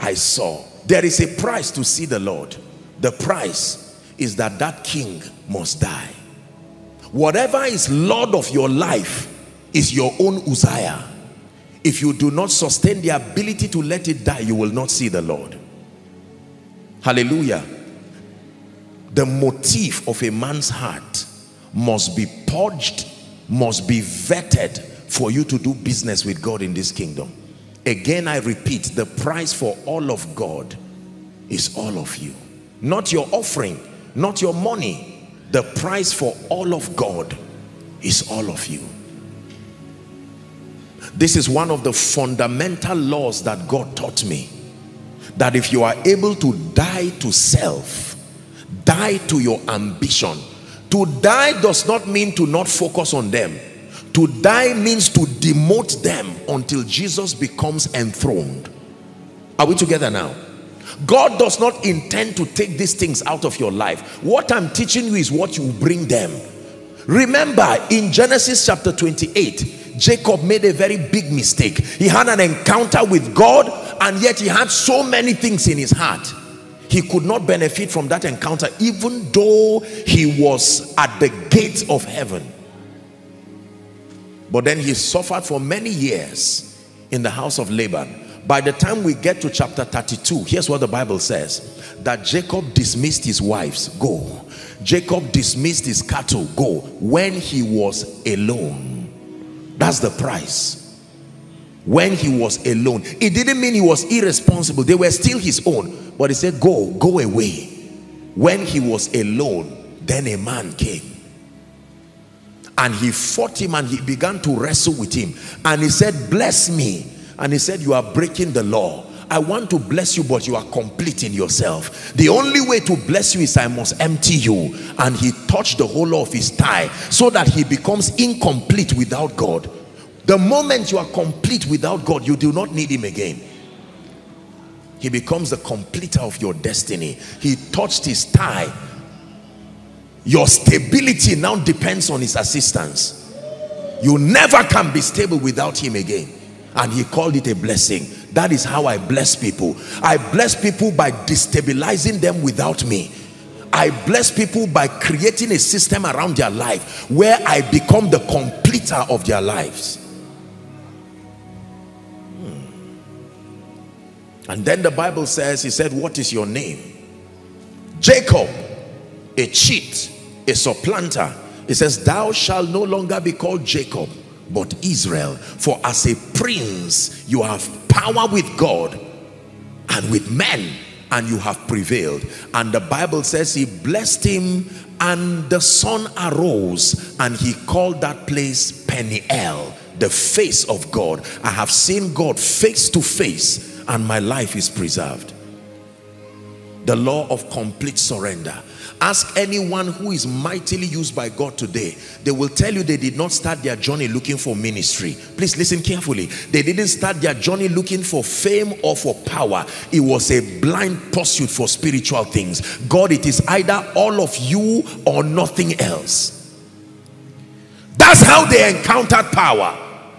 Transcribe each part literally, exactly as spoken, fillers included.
I saw there is a price to see the Lord. The price is that that king must die. Whatever is Lord of your life is your own Uzziah. If you do not sustain the ability to let it die, you will not see the Lord. Hallelujah. The motive of a man's heart must be purged, must be vetted for you to do business with God in this kingdom. Again, I repeat, the price for all of God is all of you. Not your offering, not your money. The price for all of God is all of you. This is one of the fundamental laws that God taught me. That if you are able to die to self, die to your ambition. To die does not mean to not focus on them. To die means to demote them until Jesus becomes enthroned. Are we together now? God does not intend to take these things out of your life. What I'm teaching you is what you bring them. Remember, in Genesis chapter twenty-eight, Jacob made a very big mistake. He had an encounter with God, and yet he had so many things in his heart. He could not benefit from that encounter, even though he was at the gates of heaven. But then he suffered for many years in the house of Laban. By the time we get to chapter thirty-two, here's what the Bible says. That Jacob dismissed his wives, go. Jacob dismissed his cattle, go. When he was alone. That's the price. When he was alone. It didn't mean he was irresponsible. They were still his own. But he said, go, go away. When he was alone, then a man came. And he fought him, and he began to wrestle with him. And he said, bless me. And he said, you are breaking the law. I want to bless you, but you are complete in yourself. The only way to bless you is I must empty you. And he touched the whole of his thigh so that he becomes incomplete without God. The moment you are complete without God, you do not need him again. He becomes the completer of your destiny. He touched his thigh. Your stability now depends on his assistance. You never can be stable without him again. And he called it a blessing. That is how I bless people. I bless people by destabilizing them without me. I bless people by creating a system around their life where I become the completer of their lives. Hmm. And then the Bible says, he said, what is your name? Jacob, a cheat, a supplanter. It says, thou shalt no longer be called Jacob, but Israel. For as a prince, you have power with God and with men, and you have prevailed. And the Bible says he blessed him, and the sun arose, and he called that place Peniel, the face of God. I have seen God face to face, and my life is preserved. The law of complete surrender. Ask anyone who is mightily used by God today. They will tell you they did not start their journey looking for ministry. Please listen carefully. They didn't start their journey looking for fame or for power. It was a blind pursuit for spiritual things. God, it is either all of you or nothing else. That's how they encountered power.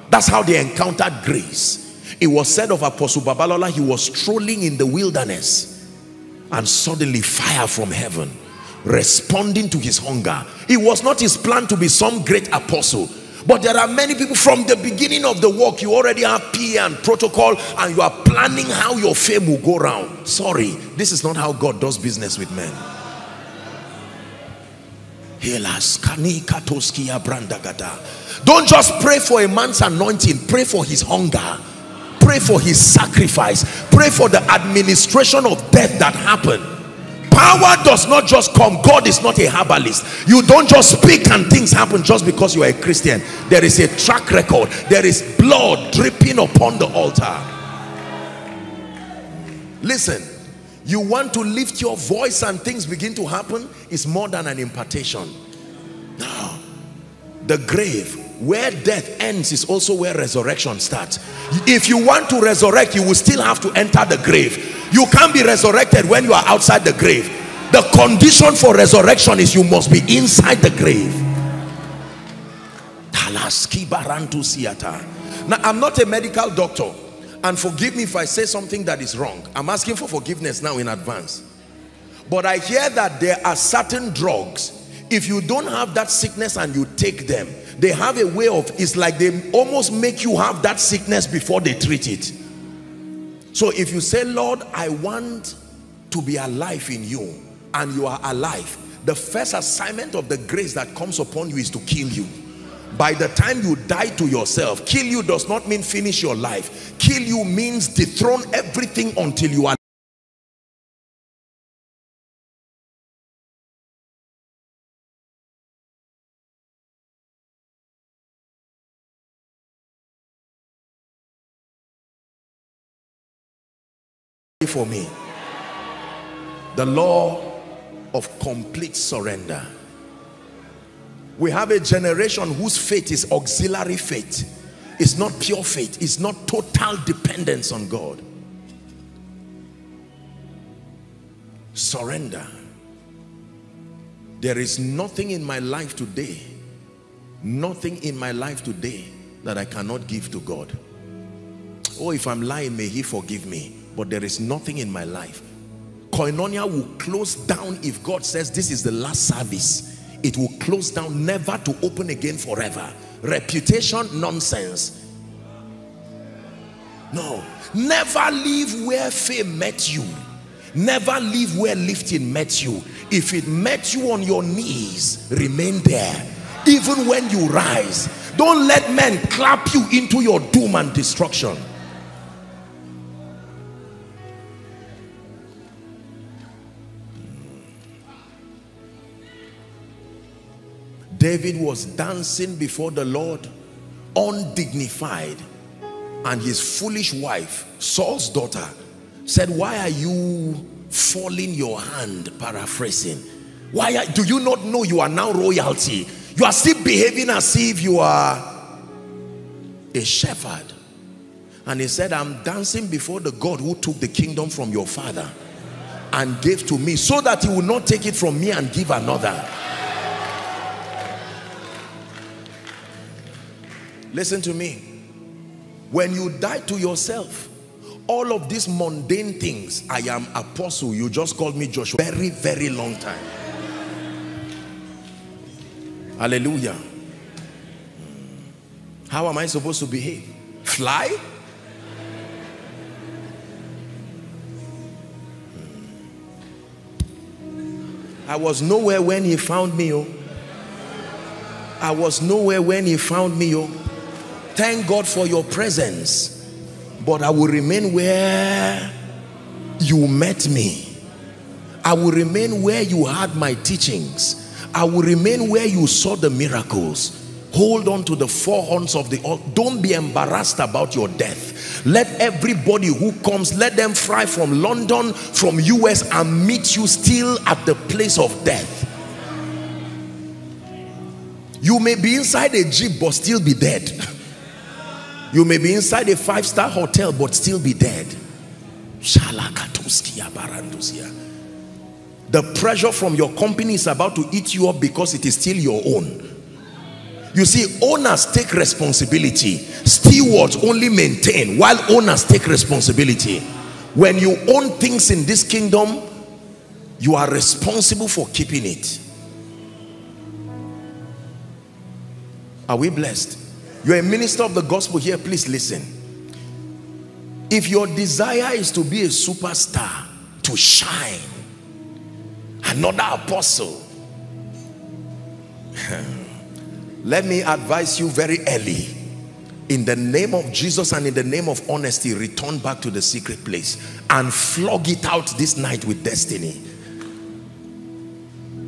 That's how they encountered grace. It was said of Apostle Babalola, he was strolling in the wilderness, and suddenly fire from heaven responding to his hunger. It was not his plan to be some great apostle, but there are many people from the beginning of the work, you already have P A and protocol, and you are planning how your fame will go round. Sorry, this is not how God does business with men. Don't just pray for a man's anointing, pray for his hunger, pray for his sacrifice, pray for the administration of death that happened. Power does not just come. God is not a herbalist. You don't just speak and things happen just because you are a Christian. There is a track record. There is blood dripping upon the altar. Listen, you want to lift your voice and things begin to happen? It's more than an impartation. Now, the grave, where death ends, is also where resurrection starts. If you want to resurrect, you will still have to enter the grave. You can't be resurrected when you are outside the grave. The condition for resurrection is you must be inside the grave. Now, I'm not a medical doctor, and forgive me if I say something that is wrong. I'm asking for forgiveness now in advance. But I hear that there are certain drugs, if you don't have that sickness and you take them, they have a way of, it's like they almost make you have that sickness before they treat it. So if you say, Lord, I want to be alive in you, and you are alive, the first assignment of the grace that comes upon you is to kill you. By the time you die to yourself, kill you does not mean finish your life. Kill you means dethrone everything until you are. For me, the law of complete surrender. We have a generation whose faith is auxiliary faith. It's not pure faith. It's not total dependence on God. Surrender. There is nothing in my life today, nothing in my life today that I cannot give to God. Oh, if I'm lying, may He forgive me. But there is nothing in my life. Koinonia will close down if God says this is the last service. It will close down, never to open again forever. Reputation, nonsense. No, never leave where fame met you. Never leave where lifting met you. If it met you on your knees, remain there. Even when you rise, don't let men clap you into your doom and destruction. David was dancing before the Lord, undignified, and his foolish wife, Saul's daughter, said, why are you falling your hand, paraphrasing? Why are, do you not know you are now royalty? You are still behaving as if you are a shepherd. And he said, I'm dancing before the God who took the kingdom from your father and gave to me, so that he will not take it from me and give another. Listen to me. When you die to yourself, all of these mundane things, I am apostle, you just called me Joshua, very, very long time. Hallelujah. How am I supposed to behave? Fly? I was nowhere when he found me. Oh. I was nowhere when he found me. Oh. Thank God for your presence, but I will remain where you met me. I will remain where you had my teachings. I will remain where you saw the miracles. Hold on to the four horns of the altar. Don't be embarrassed about your death. Let everybody who comes, let them fly from London, from U S, and meet you still at the place of death. You may be inside a jeep but still be dead. You may be inside a five-star hotel, but still be dead. The pressure from your company is about to eat you up because it is still your own. You see, owners take responsibility. Stewards only maintain, while owners take responsibility. When you own things in this kingdom, you are responsible for keeping it. Are we blessed? You're a minister of the gospel here, please listen. If your desire is to be a superstar, to shine, another apostle, Let me advise you very early, in the name of Jesus and in the name of honesty, return back to the secret place and flog it out this night with destiny.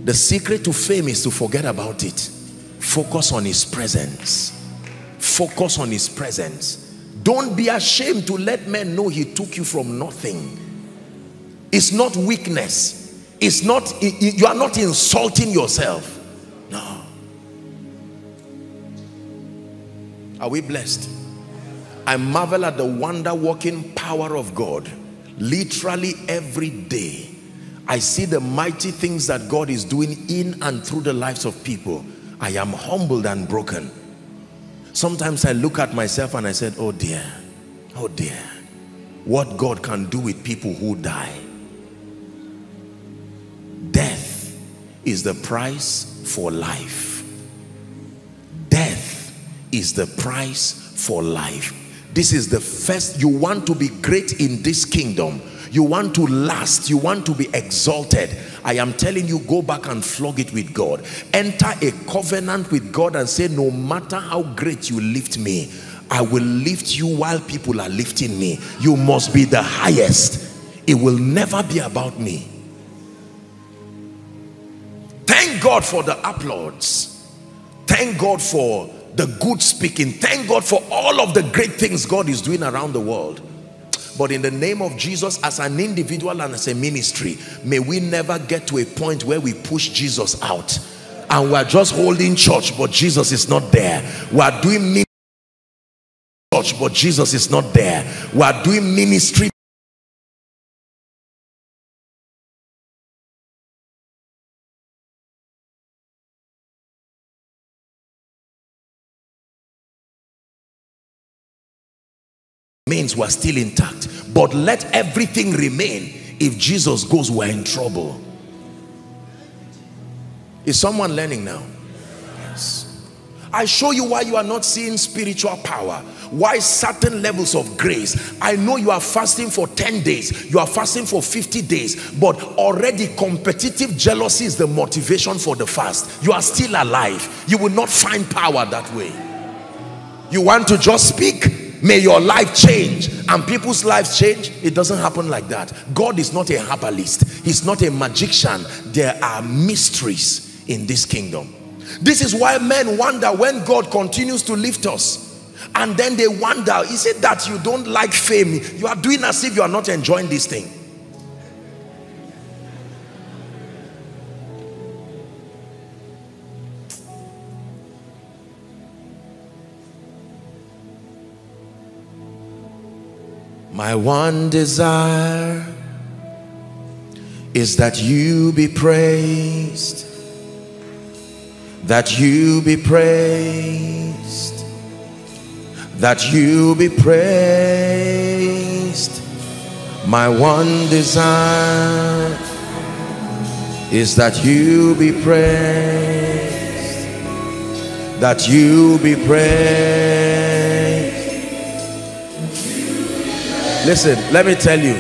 The secret to fame is to forget about it. Focus on his presence. Focus on his presence. Don't be ashamed to let men know he took you from nothing. It's not weakness. It's not, you are not insulting yourself. No. Are we blessed? I marvel at the wonder-working power of God. Literally every day, I see the mighty things that God is doing in and through the lives of people. I am humbled and broken. Sometimes I look at myself and I said, oh dear, oh dear, what God can do with people who die. Death is the price for life. Death is the price for life. This is the first. You want to be great in this kingdom. You want to last. You want to be exalted. I am telling you, go back and flog it with God. Enter a covenant with God and say, no matter how great you lift me, I will lift you while people are lifting me. You must be the highest. It will never be about me. Thank God for the applause. Thank God for the good speaking. Thank God for all of the great things God is doing around the world. But in the name of Jesus, as an individual and as a ministry, may we never get to a point where we push Jesus out and we're just holding church, but Jesus is not there. We're doing church, but Jesus is not there. We're doing ministry. Means we're still intact, but let everything remain. If Jesus goes, we're in trouble. Is someone learning now? Yes. I show you why you are not seeing spiritual power, why certain levels of grace. I know you are fasting for ten days, you are fasting for fifty days, but already competitive jealousy is the motivation for the fast. You are still alive. You will not find power that way. You want to just speak? May your life change and people's lives change. It doesn't happen like that. God is not a herbalist. He's not a magician. There are mysteries in this kingdom. This is why men wonder when God continues to lift us. And then they wonder, is it that you don't like fame? You are doing as if you are not enjoying this thing. My one desire is that you be praised, that you be praised, that you be praised. My one desire is that you be praised, that you be praised. Listen, let me tell you,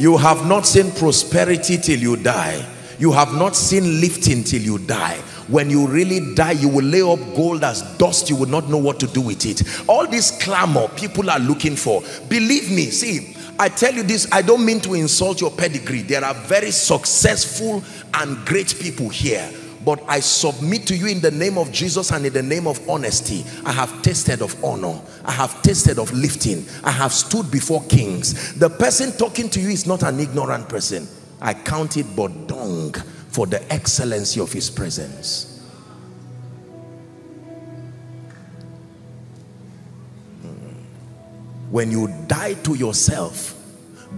you have not seen prosperity till you die. You have not seen lifting till you die. When you really die, you will lay up gold as dust. You will not know what to do with it. All this clamor people are looking for. Believe me, see, I tell you this, I don't mean to insult your pedigree. There are very successful and great people here. But I submit to you in the name of Jesus and in the name of honesty, I have tasted of honor. I have tasted of lifting. I have stood before kings. The person talking to you is not an ignorant person. I count it but dung for the excellency of his presence. When you die to yourself,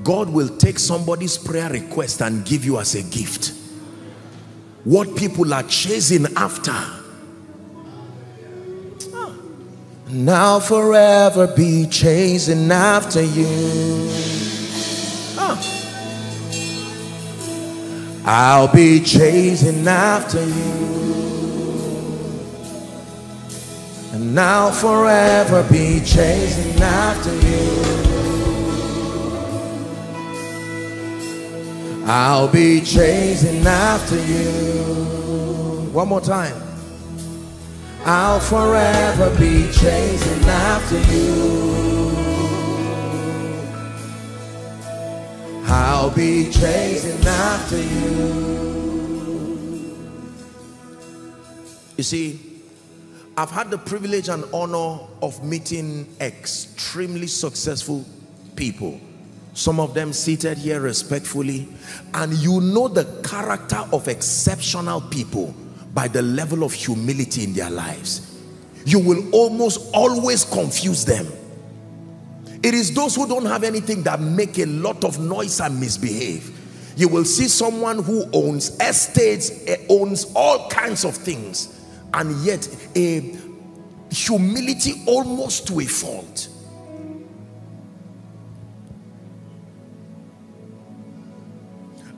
God will take somebody's prayer request and give you as a gift. What people are chasing after. Oh. And I'll forever be chasing after you. Oh. I'll be chasing after you. And I'll forever be chasing after you. I'll be chasing after you. One more time. I'll forever be chasing after you. I'll be chasing after you. You see, I've had the privilege and honor of meeting extremely successful people. Some of them seated here respectfully. And you know the character of exceptional people by the level of humility in their lives. You will almost always confuse them. It is those who don't have anything that make a lot of noise and misbehave. You will see someone who owns estates, owns all kinds of things, and yet a humility almost to a fault.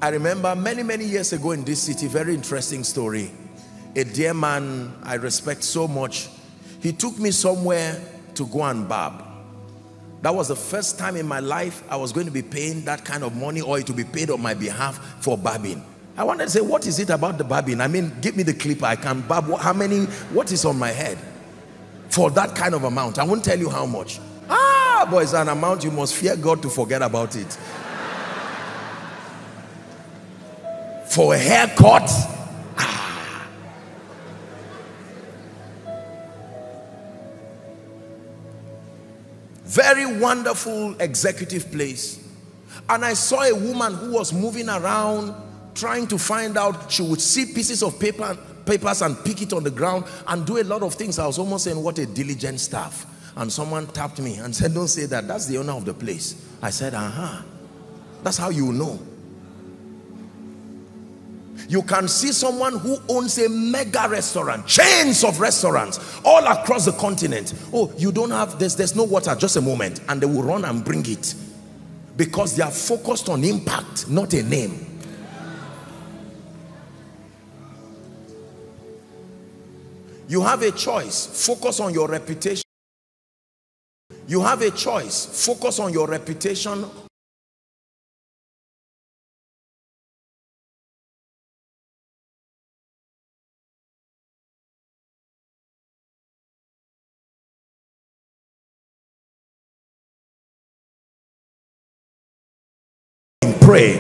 I remember many, many years ago in this city, very interesting story. A dear man I respect so much, he took me somewhere to go and barb. That was the first time in my life I was going to be paying that kind of money, or it will be paid on my behalf for barbing. I wanted to say, what is it about the barbing? I mean, give me the clipper, I can barb. How many, what is on my head? For that kind of amount, I won't tell you how much. Ah, boy, it's an amount you must fear God to forget about it. For a haircut? Ah. Very wonderful executive place. And I saw a woman who was moving around trying to find out. She would see pieces of paper, papers and pick it on the ground and do a lot of things. I was almost saying, what a diligent staff. And someone tapped me and said, don't say that. That's the owner of the place. I said, uh-huh. That's how you know. You can see someone who owns a mega restaurant, chains of restaurants all across the continent. Oh, you don't have this, there's no water, just a moment. And they will run and bring it because they are focused on impact, not a name. You have a choice, focus on your reputation. You have a choice, focus on your reputation. Pray.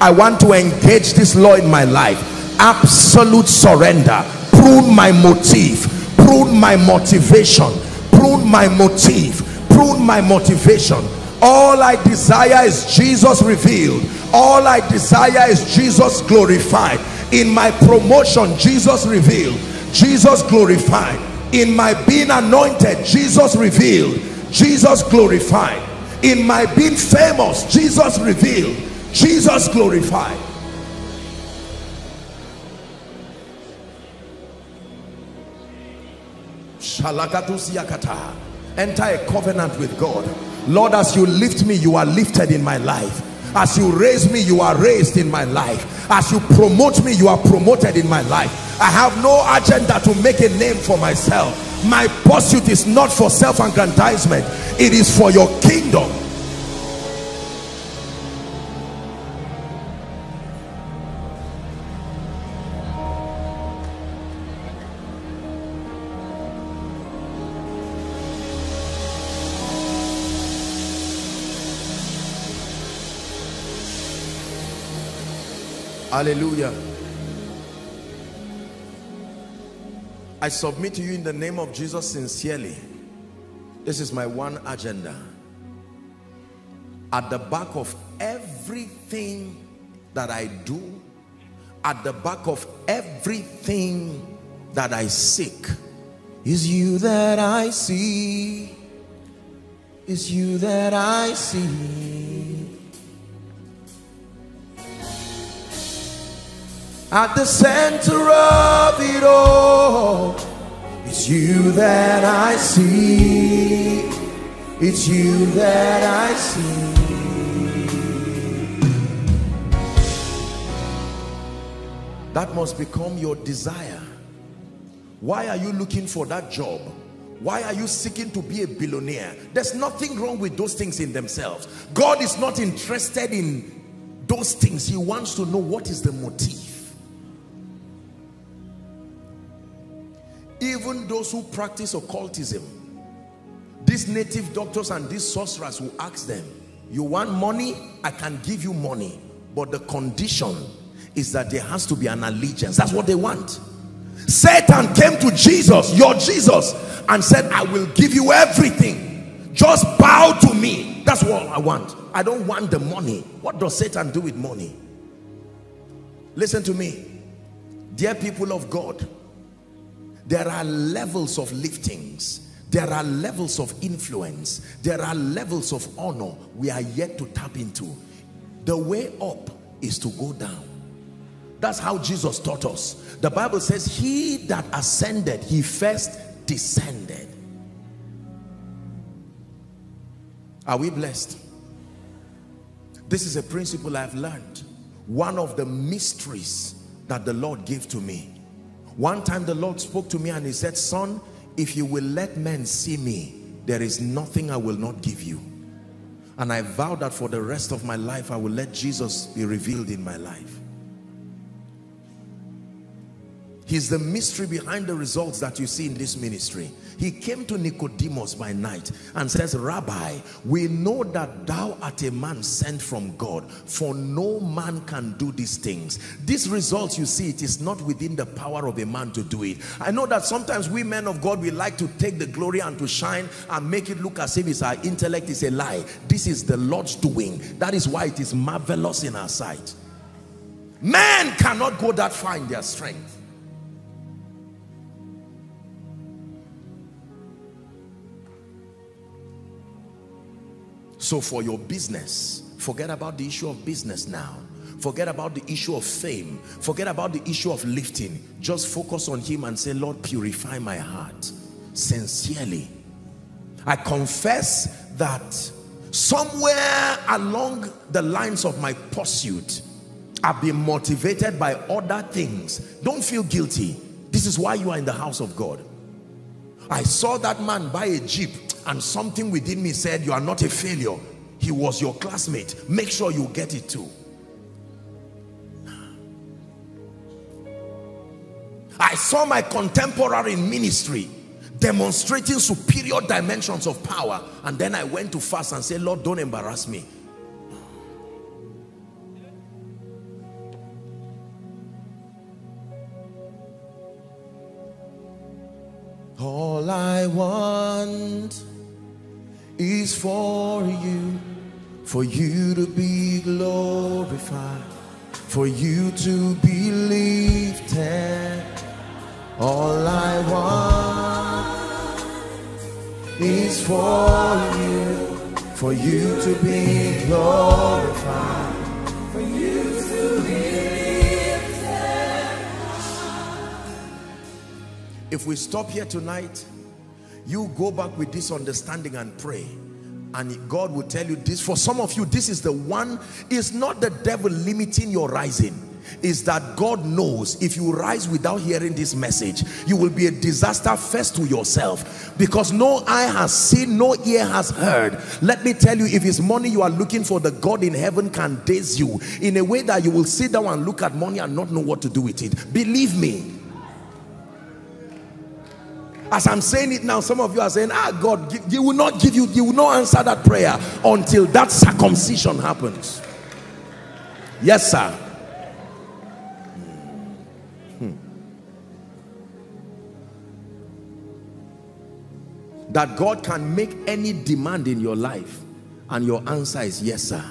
I want to engage this law in my life. Absolute surrender. Prune my motive. Prune my motivation. Prune my motive. Prune my motivation. All I desire is Jesus revealed. All I desire is Jesus glorified. In my promotion, Jesus revealed. Jesus glorified. In my being anointed, Jesus revealed. Jesus glorified. In my being famous, Jesus revealed. Jesus glorified. Enter a covenant with God. Lord, as you lift me, you are lifted in my life. As you raise me, you are raised in my life. As you promote me, you are promoted in my life. I have no agenda to make a name for myself. My pursuit is not for self-aggrandizement. It is for your kingdom. Hallelujah. I submit to you in the name of Jesus sincerely. This is my one agenda. At the back of everything that I do, at the back of everything that I seek, is you that I see. Is you that I see. At the center of it all, it's you that I see. It's you that I see. That must become your desire. Why are you looking for that job? Why are you seeking to be a billionaire? There's nothing wrong with those things in themselves. God is not interested in those things. He wants to know what is the motive. Even those who practice occultism, these native doctors and these sorcerers will ask them, you want money? I can give you money. But the condition is that there has to be an allegiance. That's what they want. Satan came to Jesus, your Jesus, and said, I will give you everything. Just bow to me. That's all I want. I don't want the money. What does Satan do with money? Listen to me. Dear people of God, there are levels of liftings. There are levels of influence. There are levels of honor we are yet to tap into. The way up is to go down. That's how Jesus taught us. The Bible says, he that ascended, he first descended. Are we blessed? This is a principle I've learned. One of the mysteries that the Lord gave to me. One time the Lord spoke to me and he said, son, if you will let men see me, there is nothing I will not give you. And I vowed that for the rest of my life, I will let Jesus be revealed in my life. He's the mystery behind the results that you see in this ministry. He came to Nicodemus by night and says, Rabbi, we know that thou art a man sent from God, for no man can do these things. These results you see, it is not within the power of a man to do it. I know that sometimes we men of God, we like to take the glory and to shine and make it look as if it's our intellect is a lie. This is the Lord's doing. That is why it is marvelous in our sight. Men cannot go that far in their strength. So for your business, forget about the issue of business now. Forget about the issue of fame. Forget about the issue of lifting. Just focus on him and say, Lord, purify my heart. Sincerely. I confess that somewhere along the lines of my pursuit, I've been motivated by other things. Don't feel guilty. This is why you are in the house of God. I saw that man buy a Jeep. And something within me said, you are not a failure. He was your classmate. Make sure you get it too. I saw my contemporary in ministry demonstrating superior dimensions of power. And then I went to fast and said, Lord, don't embarrass me. All I want is for you, for you to be glorified, for you to be lifted. All I want is for you, for you to be glorified, for you to be lifted. If we stop here tonight, you go back with this understanding and pray, and God will tell you this. For some of you, this is the one. It's not the devil limiting your rising. Is that God knows if you rise without hearing this message, you will be a disaster first to yourself, because no eye has seen, no ear has heard. Let me tell you, if it's money you are looking for, the God in heaven can daze you in a way that you will sit down and look at money and not know what to do with it. Believe me. As I'm saying it now, some of you are saying, ah, God, you will not give you, you will not answer that prayer until that circumcision happens. Yes, sir. Hmm. That God can make any demand in your life and your answer is yes, sir.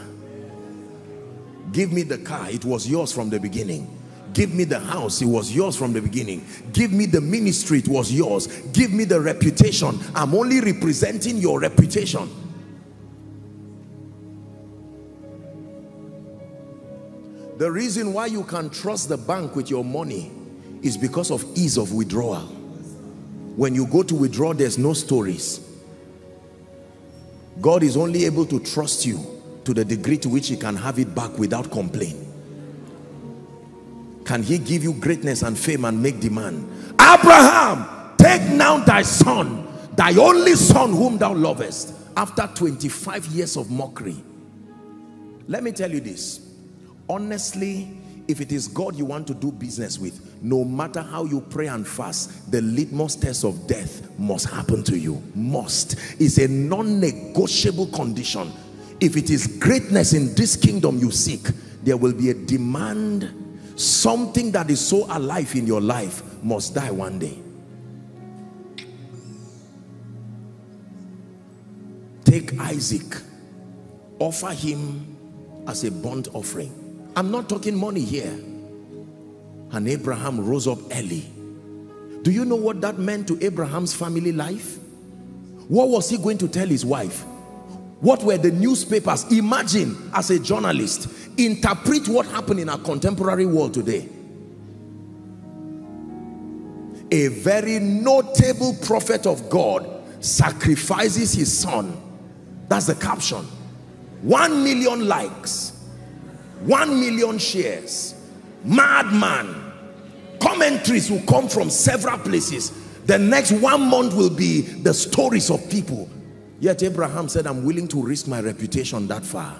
Give me the car. It was yours from the beginning. Give me the house, it was yours from the beginning. Give me the ministry, it was yours. Give me the reputation. I'm only representing your reputation. The reason why you can trust the bank with your money is because of ease of withdrawal. When you go to withdraw, there's no stories. God is only able to trust you to the degree to which he can have it back without complaint. Can he give you greatness and fame and make demand? Abraham, take now thy son, thy only son whom thou lovest, after twenty-five years of mockery. Let me tell you this. Honestly, if it is God you want to do business with, no matter how you pray and fast, the litmus test of death must happen to you. Must. It's a non-negotiable condition. If it is greatness in this kingdom you seek, there will be a demand. Something that is so alive in your life must die one day. Take Isaac, offer him as a burnt offering. I'm not talking money here. And Abraham rose up early. Do you know what that meant to Abraham's family life? What was he going to tell his wife? What were the newspapers? Imagine, as a journalist, interpret what happened in our contemporary world today. A very notable prophet of God sacrifices his son. That's the caption. One million likes. One million shares. Madman. Commentaries will come from several places. The next one month will be the stories of people. Yet Abraham said, I'm willing to risk my reputation that far.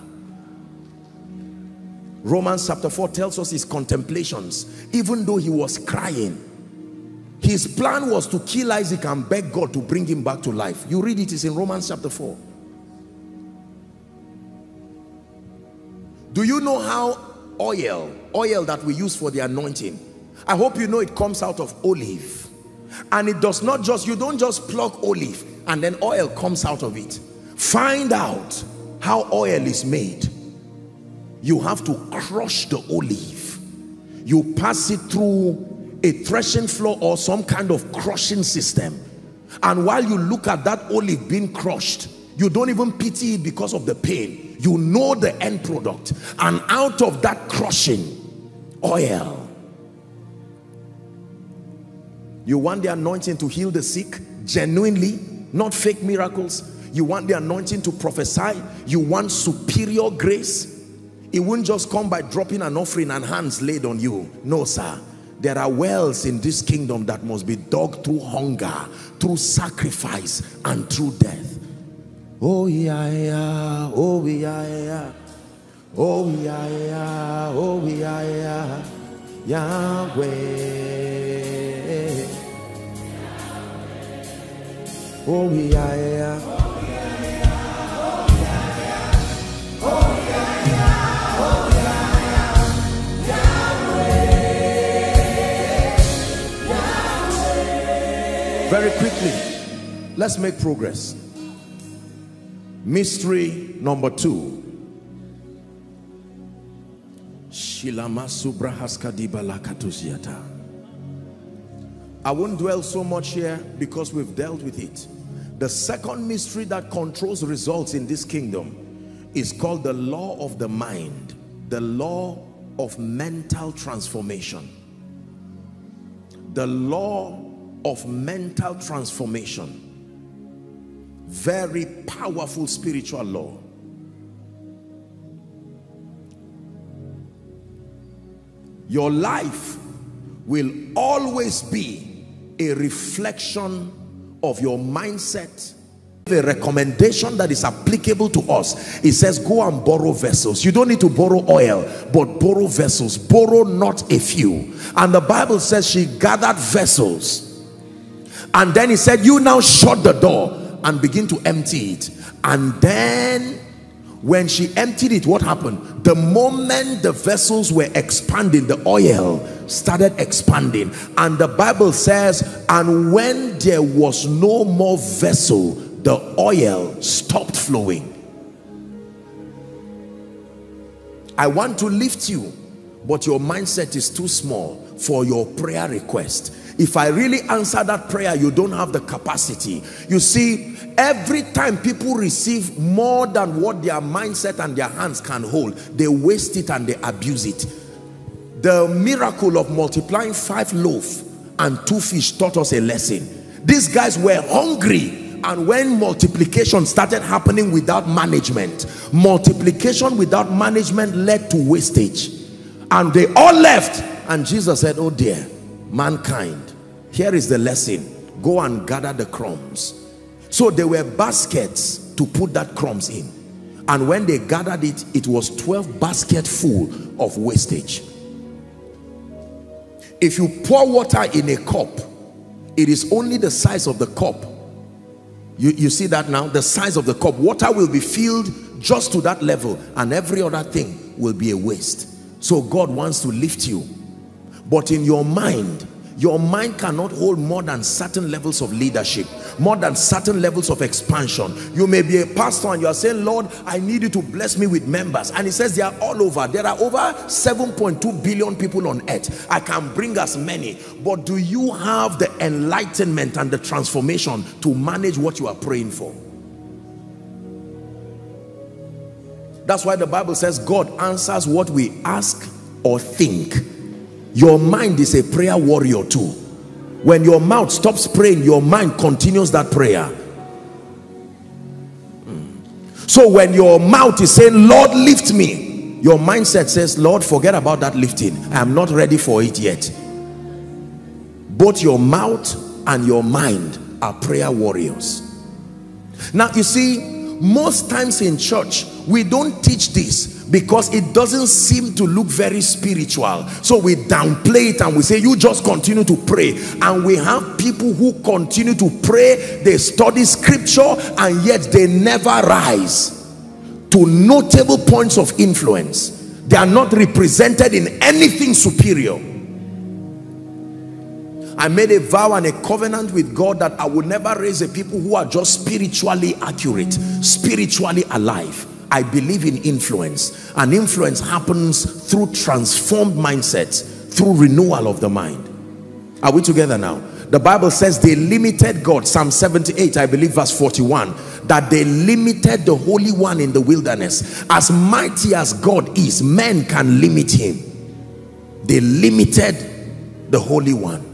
Romans chapter four tells us his contemplations. Even though he was crying, his plan was to kill Isaac and beg God to bring him back to life. You read it, it's in Romans chapter four. Do you know how oil, oil that we use for the anointing, I hope you know it comes out of olive. And it does not just, you don't just pluck olive and then oil comes out of it. Find out how oil is made. You have to crush the olive. You pass it through a threshing floor or some kind of crushing system. And while you look at that olive being crushed, you don't even pity it because of the pain. You know the end product, and out of that crushing, oil. You want the anointing to heal the sick genuinely, not fake miracles. You want the anointing to prophesy. You want superior grace. It won't just come by dropping an offering and hands laid on you. No, sir. There are wells in this kingdom that must be dug through hunger, through sacrifice, and through death. Oh yeah, yeah, oh yeah, yeah, oh yeah, yeah, oh yeah, yeah, Yahweh. Oh yeah, yeah, oh yeah, yeah, oh yeah, yeah, oh yeah, yeah, oh yeah, yeah, Yahweh, Yahweh. Very quickly, let's make progress. Mystery number two. I won't dwell so much here because we've dealt with it. The second mystery that controls results in this kingdom is called the law of the mind, the law of mental transformation. The law of mental transformation. Very powerful spiritual law. Your life will always be a reflection of your mindset. A recommendation that is applicable to us. It says go and borrow vessels. You don't need to borrow oil, but borrow vessels. Borrow not a few. And the Bible says she gathered vessels. And then he said, you now shut the door and begin to empty it. And then when she emptied it, what happened? The moment the vessels were expanding, the oil started expanding. And the Bible says, and when there was no more vessel, the oil stopped flowing. I want to lift you, but your mindset is too small for your prayer request. If I really answer that prayer, you don't have the capacity. You see, every time people receive more than what their mindset and their hands can hold, they waste it and they abuse it. The miracle of multiplying five loaves and two fish taught us a lesson. These guys were hungry. And when multiplication started happening without management, multiplication without management led to wastage. And they all left. And Jesus said, oh dear. Mankind, here is the lesson. Go and gather the crumbs. So there were baskets to put that crumbs in, and when they gathered it, it was twelve baskets full of wastage. If you pour water in a cup, it is only the size of the cup. You, you see that now? The size of the cup. Water will be filled just to that level, and every other thing will be a waste. So God wants to lift you. But in your mind, your mind cannot hold more than certain levels of leadership, more than certain levels of expansion. You may be a pastor and you are saying, Lord, I need you to bless me with members. And he says they are all over. There are over seven point two billion people on earth. I can bring as many. But do you have the enlightenment and the transformation to manage what you are praying for? That's why the Bible says God answers what we ask or think. Your mind is a prayer warrior too. When your mouth stops praying, your mind continues that prayer. So when your mouth is saying, Lord, lift me, your mindset says, Lord, forget about that lifting. I am not ready for it yet. Both your mouth and your mind are prayer warriors. Now you see, most times in church, we don't teach this because it doesn't seem to look very spiritual. So we downplay it and we say, you just continue to pray. And we have people who continue to pray, they study scripture, and yet they never rise to notable points of influence. They are not represented in anything superior. I made a vow and a covenant with God that I would never raise a people who are just spiritually accurate, spiritually alive. I believe in influence, and influence happens through transformed mindsets, through renewal of the mind. Are we together now? The Bible says they limited God, Psalm seventy-eight, I believe verse forty-one, that they limited the Holy One in the wilderness. As mighty as God is, men can limit him. They limited the Holy One.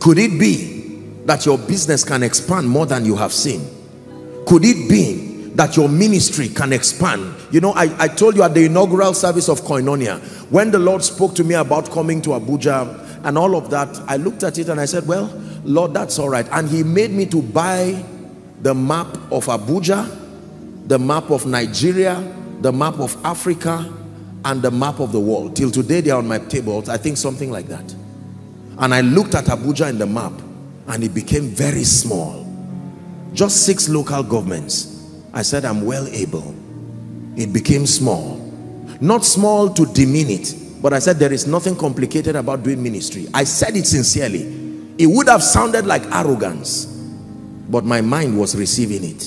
Could it be that your business can expand more than you have seen? Could it be that your ministry can expand? You know, I, I told you at the inaugural service of Koinonia, when the Lord spoke to me about coming to Abuja and all of that, I looked at it and I said, well, Lord, that's all right. And he made me to buy the map of Abuja, the map of Nigeria, the map of Africa, and the map of the world. Till today, they are on my table. I think something like that. And I looked at Abuja in the map and it became very small. Just six local governments. I said, I'm well able. It became small. Not small to demean it, but I said, there is nothing complicated about doing ministry. I said it sincerely. It would have sounded like arrogance, but my mind was receiving it.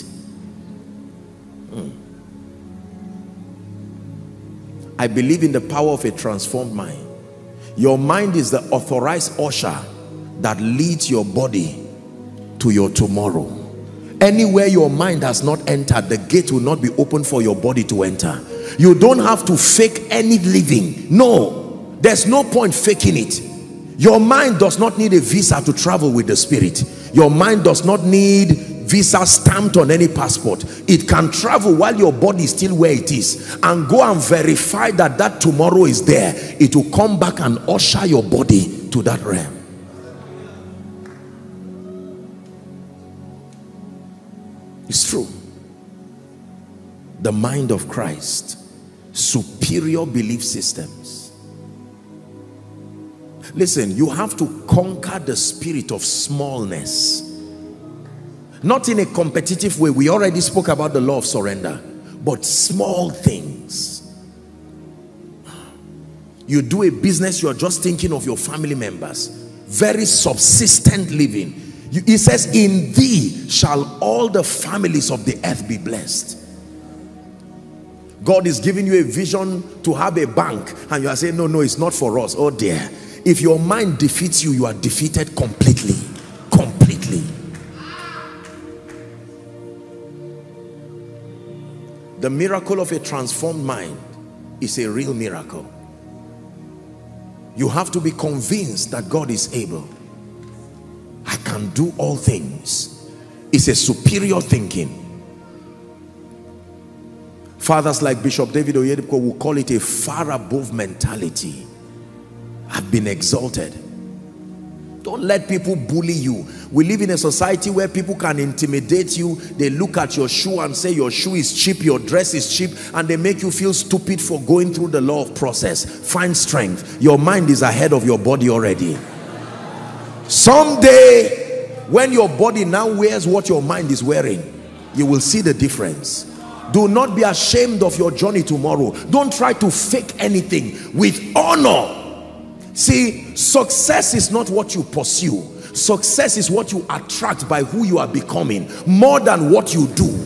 Hmm. I believe in the power of a transformed mind. Your mind is the authorized usher that leads your body to your tomorrow. Anywhere your mind has not entered, the gate will not be open for your body to enter. You don't have to fake any living. No, there's no point faking it. Your mind does not need a visa to travel with the Spirit. Your mind does not need visa stamped on any passport. It can travel while your body is still where it is, and go and verify that that tomorrow is there. It will come back and usher your body to that realm. It's true. The mind of Christ, superior belief systems. Listen, you have to conquer the spirit of smallness. Not in a competitive way. We already spoke about the law of surrender. But small things. You do a business, you're just thinking of your family members. Very subsistent living. He says, in thee shall all the families of the earth be blessed. God is giving you a vision to have a bank. And you are saying, no, no, it's not for us. Oh dear. If your mind defeats you, you are defeated completely. Completely. The miracle of a transformed mind is a real miracle. You have to be convinced that God is able. I can do all things. It's a superior thinking. Fathers like Bishop David Oyedepo will call it a far above mentality. I've been exalted. Don't let people bully you. We live in a society where people can intimidate you. They look at your shoe and say your shoe is cheap, your dress is cheap, and they make you feel stupid for going through the law of process. Find strength. Your mind is ahead of your body already. Someday, when your body now wears what your mind is wearing, you will see the difference. Do not be ashamed of your journey tomorrow. Don't try to fake anything. With honor. See, success is not what you pursue. Success is what you attract by who you are becoming, more than what you do.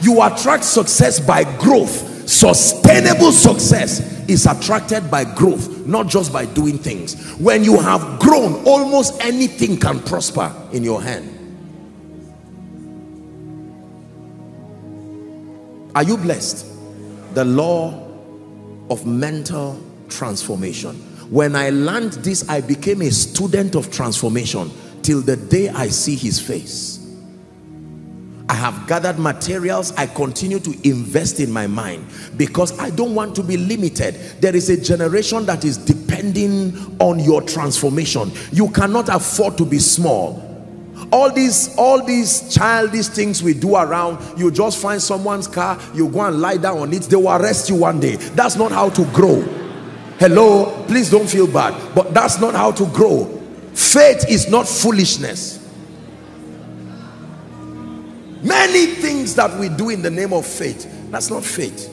You attract success by growth. Sustainable success is attracted by growth, not just by doing things. When you have grown, almost anything can prosper in your hand. Are you blessed? The law of mental transformation. When I learned this, I became a student of transformation till the day I see his face. I have gathered materials. I continue to invest in my mind because I don't want to be limited. There is a generation that is depending on your transformation. You cannot afford to be small. All these, all these childish things we do around, you just find someone's car, you go and lie down on it, they will arrest you one day. That's not how to grow. Hello, please don't feel bad, but that's not how to grow. Faith is not foolishness. Many things that we do in the name of faith, that's not faith.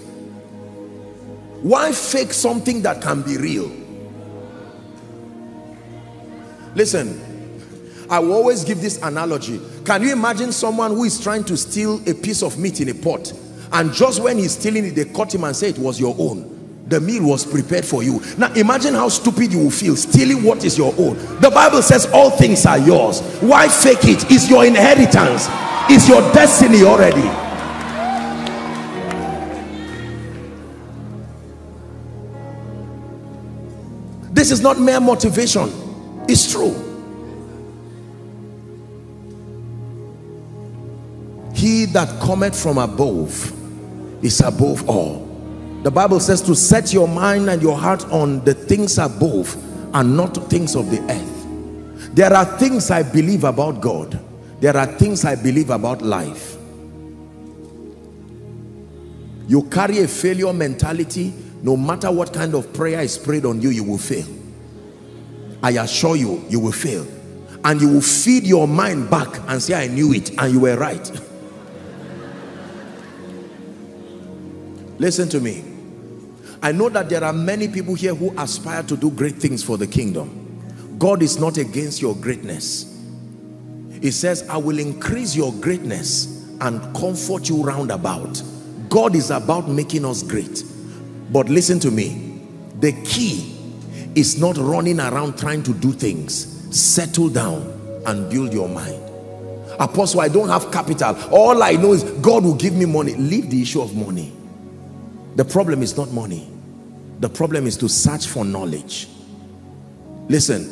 Why fake something that can be real? Listen, I will always give this analogy. Can you imagine someone who is trying to steal a piece of meat in a pot, and just when he's stealing it, they caught him and say it was your own? The meal was prepared for you. Now imagine how stupid you will feel, stealing what is your own. The Bible says all things are yours. Why fake it? It's your inheritance. It's your destiny already. This is not mere motivation. It's true. He that cometh from above is above all. The Bible says to set your mind and your heart on the things above and not things of the earth. There are things I believe about God. There are things I believe about life. You carry a failure mentality, no matter what kind of prayer is prayed on you, you will fail. I assure you, you will fail. And you will feed your mind back and say, I knew it, and you were right. Listen to me. I know that there are many people here who aspire to do great things for the kingdom. God is not against your greatness. He says, I will increase your greatness and comfort you round about. God is about making us great. But listen to me. The key is not running around trying to do things. Settle down and build your mind. Apostle, I don't have capital. All I know is God will give me money. Leave the issue of money. The problem is not money. The problem is to search for knowledge. Listen,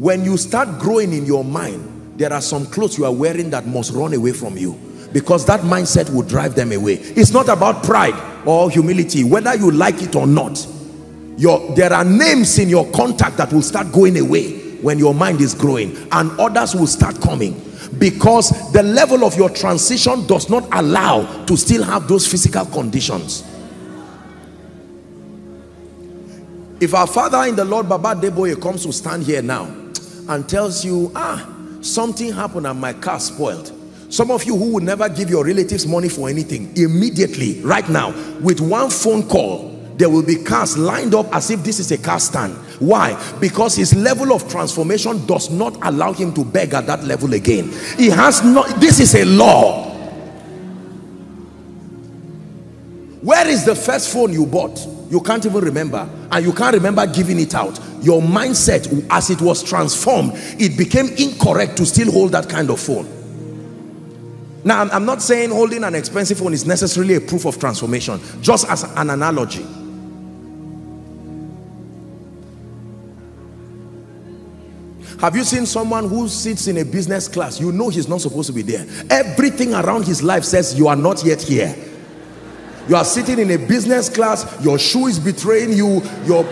when you start growing in your mind, there are some clothes you are wearing that must run away from you, because that mindset will drive them away. It's not about pride or humility, whether you like it or not. Your, there are names in your contact that will start going away when your mind is growing, and others will start coming, because the level of your transition does not allow to still have those physical conditions. If our father in the Lord, Baba Deboye, comes to stand here now and tells you, ah, something happened and my car spoiled. Some of you who would never give your relatives money for anything, immediately, right now, with one phone call, there will be cars lined up as if this is a car stand. Why? Because his level of transformation does not allow him to beg at that level again. He has not. This is a law. Where is the first phone you bought? You can't even remember, and you can't remember giving it out. Your mindset, as it was transformed, it became incorrect to still hold that kind of phone. Now, I'm not saying holding an expensive phone is necessarily a proof of transformation, just as an analogy. Have you seen someone who sits in a business class? You know he's not supposed to be there. Everything around his life says you are not yet here. You are sitting in a business class, your shoe is betraying you, your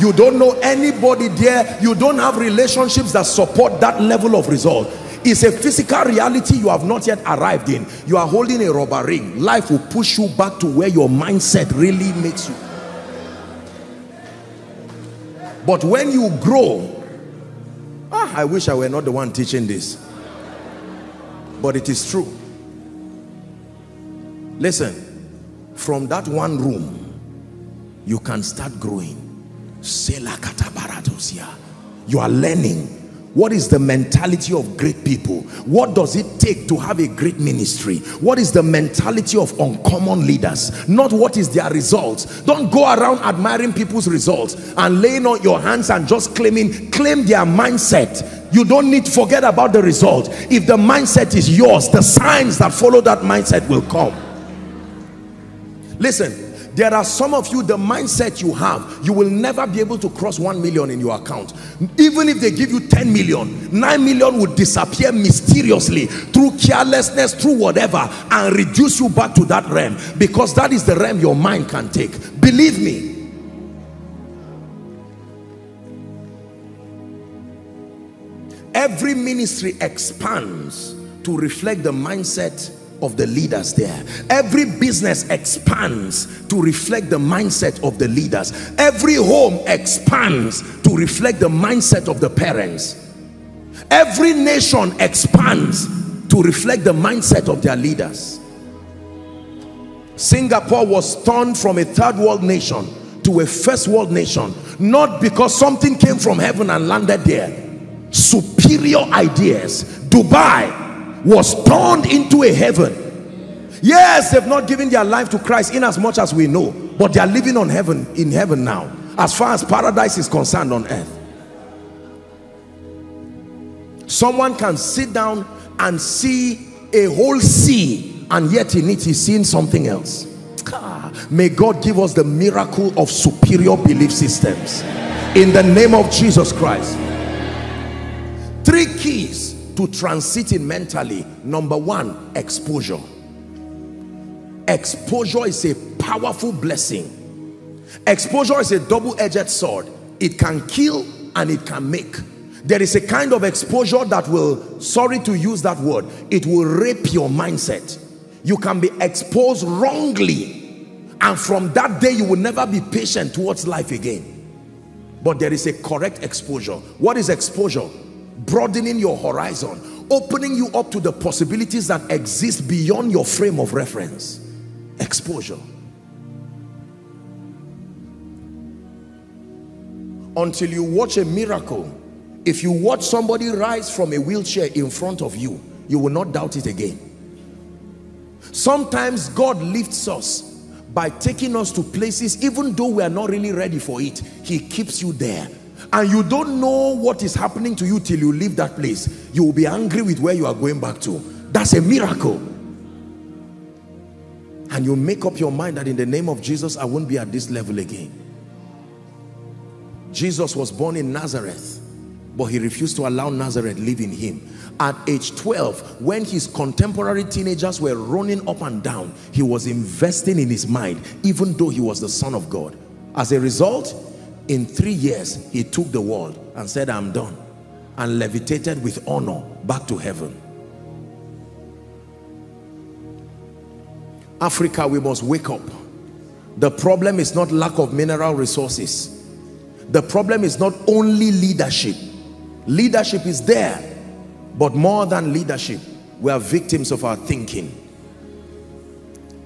You don't know anybody there. You don't have relationships that support that level of result. It's a physical reality you have not yet arrived in. You are holding a rubber ring. Life will push you back to where your mindset really makes you. But when you grow, ah, I wish I were not the one teaching this. But it is true. Listen, from that one room, you can start growing. You are learning. What is the mentality of great people? What does it take to have a great ministry? What is the mentality of uncommon leaders? Not what is their results. Don't go around admiring people's results and laying on your hands and just claiming, claim their mindset. You don't need to forget about the result. If the mindset is yours, the signs that follow that mindset will come. Listen. There are some of you, the mindset you have, you will never be able to cross one million in your account. Even if they give you ten million, nine million would disappear mysteriously through carelessness, through whatever, and reduce you back to that realm, because that is the realm your mind can take. Believe me. Every ministry expands to reflect the mindset of the leaders there. Every business expands to reflect the mindset of the leaders. Every home expands to reflect the mindset of the parents. Every nation expands to reflect the mindset of their leaders. Singapore was turned from a third world nation to a first world nation, not because something came from heaven and landed there. Superior ideas. Dubai was turned into a heaven. Yes, they've not given their life to Christ in as much as we know, but they are living on heaven, in heaven now, as far as paradise is concerned on earth. Someone can sit down and see a whole sea, and yet in it he's seeing something else. May God give us the miracle of superior belief systems in the name of Jesus Christ. Three keys to transiting mentally. Number one, exposure. Exposure is a powerful blessing. Exposure is a double-edged sword. It can kill and it can make. There is a kind of exposure that will, sorry to use that word, it will rape your mindset. You can be exposed wrongly, and from that day you will never be patient towards life again. But there is a correct exposure. What is exposure? Broadening your horizon, opening you up to the possibilities that exist beyond your frame of reference. Exposure. Until you watch a miracle, if you watch somebody rise from a wheelchair in front of you, you will not doubt it again. Sometimes God lifts us by taking us to places, even though we are not really ready for it. He keeps you there. And you don't know what is happening to you till you leave that place. You will be angry with where you are going back to. That's a miracle. And you make up your mind that in the name of Jesus, I won't be at this level again. Jesus was born in Nazareth, but he refused to allow Nazareth live in him. At age twelve, when his contemporary teenagers were running up and down, he was investing in his mind, even though he was the Son of God. As a result, in three years, he took the world and said, I'm done, and levitated with honor back to heaven. Africa, we must wake up. The problem is not lack of mineral resources. The problem is not only leadership. Leadership is there, but more than leadership, we are victims of our thinking.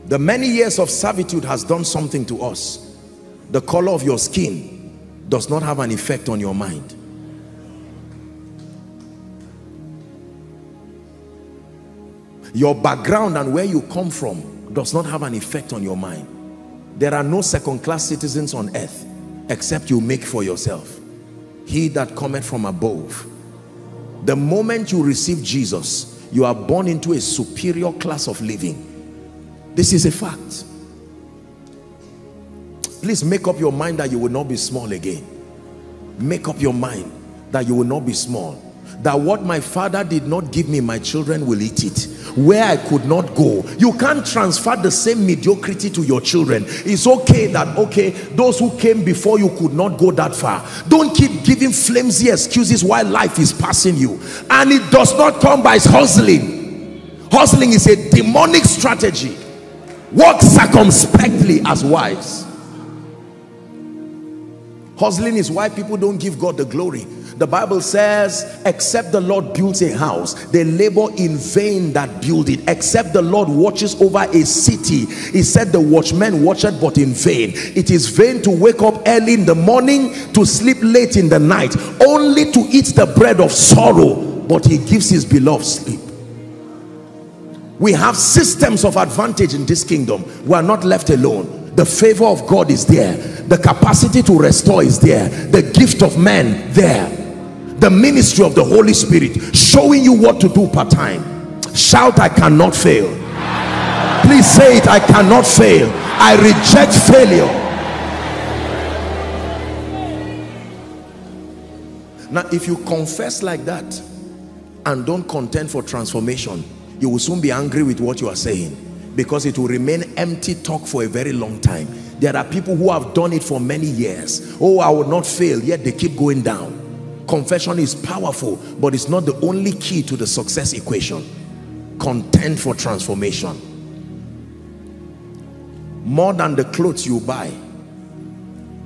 The many years of servitude has done something to us. The color of your skin does not have an effect on your mind. Your background and where you come from does not have an effect on your mind. There are no second-class citizens on earth except you make for yourself. He that cometh from above. The moment you receive Jesus, you are born into a superior class of living. This is a fact. Please make up your mind that you will not be small again. Make up your mind that you will not be small. that what my father did not give me, my children will eat it. Where I could not go, you can't transfer the same mediocrity to your children. It's okay that, okay, those who came before you could not go that far. Don't keep giving flimsy excuses while life is passing you. And it does not come by hustling. Hustling is a demonic strategy. Walk circumspectly as wives. Hustling is why people don't give God the glory. The Bible says, except the Lord builds a house, they labor in vain that build it. Except the Lord watches over a city. He said the watchman watcheth but in vain. It is vain to wake up early in the morning, to sleep late in the night, only to eat the bread of sorrow, but he gives his beloved sleep. We have systems of advantage in this kingdom. We are not left alone. The favor of God is there. The capacity to restore is there. The gift of man there. The ministry of the Holy Spirit showing you what to do part time. Shout, I cannot fail. Please say it, I cannot fail. I reject failure. Now, if you confess like that and don't contend for transformation, you will soon be angry with what you are saying, because it will remain empty talk for a very long time. There are people who have done it for many years. Oh, I will not fail, yet they keep going down. Confession is powerful, but it's not the only key to the success equation. Contend for transformation. More than the clothes you buy,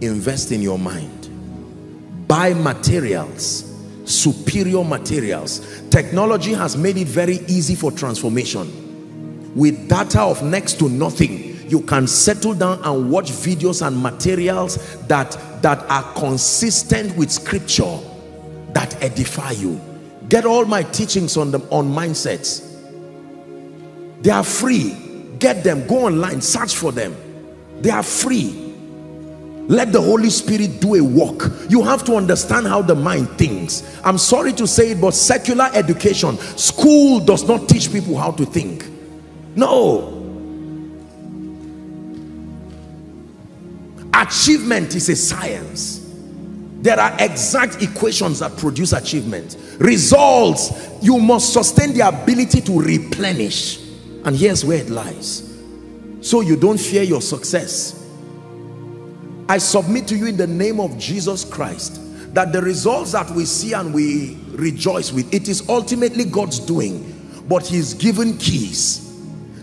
invest in your mind. Buy materials, superior materials. Technology has made it very easy for transformation. With data of next to nothing, you can settle down and watch videos and materials that that are consistent with scripture, that edify you. Get all my teachings on them on mindsets. They are free. Get them, go online, search for them. They are free. Let the Holy Spirit do a work. You have to understand how the mind thinks. I'm sorry to say it, but secular education, school, does not teach people how to think. No. Achievement is a science. There are exact equations that produce achievement. Results, you must sustain the ability to replenish. And here's where it lies. So you don't fear your success. I submit to you in the name of Jesus Christ that the results that we see and we rejoice with, it is ultimately God's doing, but he's given keys.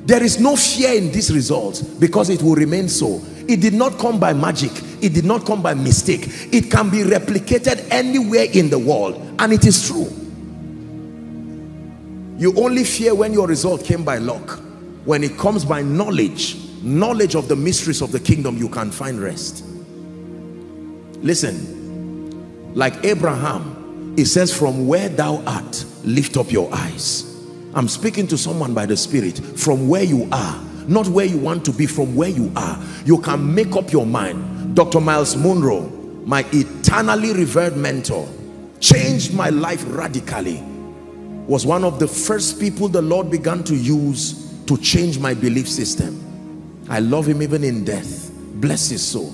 There is no fear in these results because it will remain so. It did not come by magic. It did not come by mistake. It can be replicated anywhere in the world. And it is true. You only fear when your result came by luck. When it comes by knowledge, knowledge of the mysteries of the kingdom, you can find rest. Listen, like Abraham, it says, from where thou art, lift up your eyes. I'm speaking to someone by the Spirit. From where you are, not where you want to be, from where you are, you can make up your mind. Doctor Miles Monroe, my eternally revered mentor, changed my life radically, was one of the first people the Lord began to use to change my belief system. I love him even in death. Bless his soul.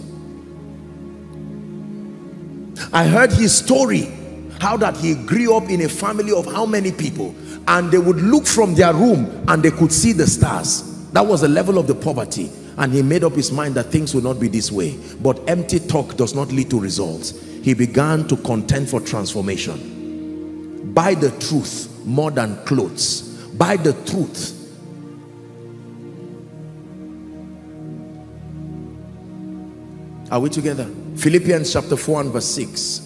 I heard his story, how that he grew up in a family of how many people, and they would look from their room and they could see the stars. That was the level of the poverty. And he made up his mind that things would not be this way. But empty talk does not lead to results. He began to contend for transformation. Buy the truth more than clothes. Buy the truth. Are we together? Philippians chapter four and verse six.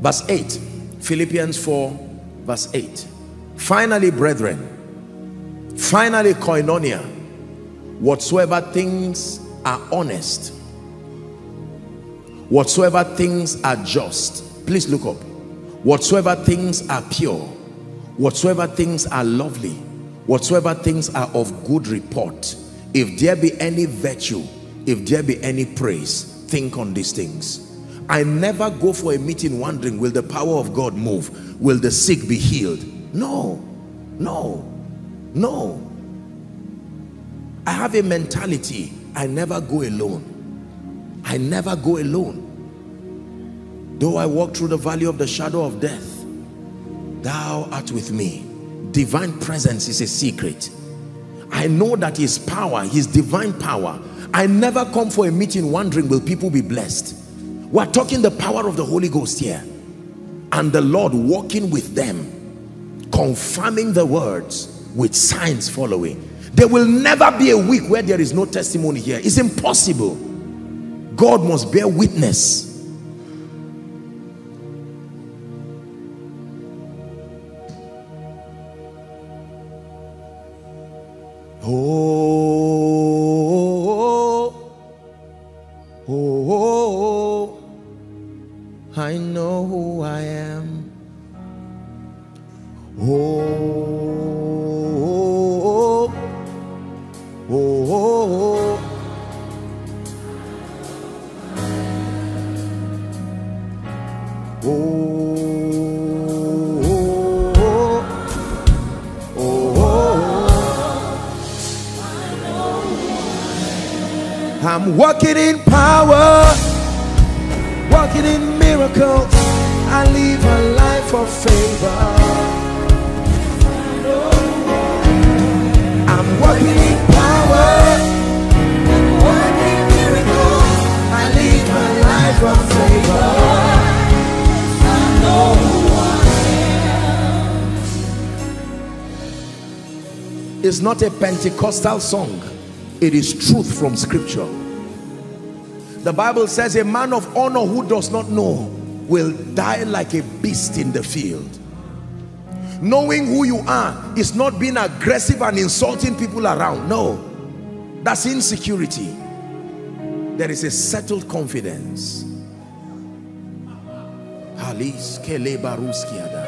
Verse eight, Philippians four, verse eight. Finally, brethren, finally, koinonia, whatsoever things are honest, whatsoever things are just, please look up, whatsoever things are pure, whatsoever things are lovely, whatsoever things are of good report, if there be any virtue, if there be any praise, think on these things. I never go for a meeting wondering, will the power of God move? Will the sick be healed? No, no, no. I have a mentality, I never go alone. I never go alone. Though I walk through the valley of the shadow of death, thou art with me. Divine presence is a secret. I know that his power, his divine power. I never come for a meeting wondering, will people be blessed? We're talking the power of the Holy Ghost here. And the Lord walking with them, confirming the words with signs following. There will never be a week where there is no testimony here. It's impossible. God must bear witness. Oh, oh, oh, oh, oh, I know who I am. Oh, oh, oh, oh, oh, oh. I'm walking in power, walking in miracles. I live a life of favor. I'm walking in power, walking in miracles. I live a life of favor. I know who I am. It's not a Pentecostal song. It is truth from scripture. The Bible says a man of honor who does not know will die like a beast in the field. Knowing who you are is not being aggressive and insulting people around. No, that's insecurity. There is a settled confidence. Halis kele baruskiada.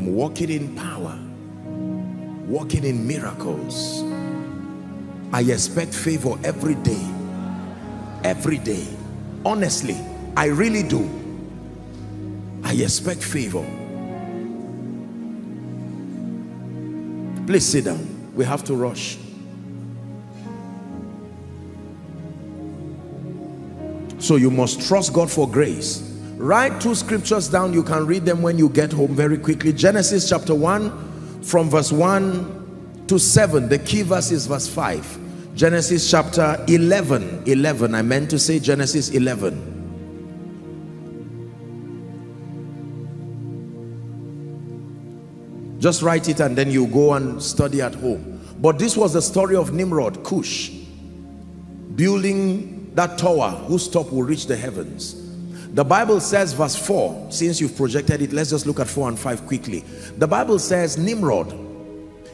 Walking in power, walking in miracles. I expect favor every day, every day. Honestly, I really do. I expect favor. Please sit down. We have to rush. So you must trust God for grace. Write two scriptures down. You can read them when you get home very quickly. Genesis chapter one from verse one to seven. The key verse is verse five. Genesis chapter eleven. eleven. I meant to say Genesis eleven. Just write it and then you go and study at home. But this was the story of Nimrod, Cush, building that tower whose top will reach the heavens. The Bible says, verse four, since you've projected it, let's just look at four and five quickly. The Bible says, Nimrod,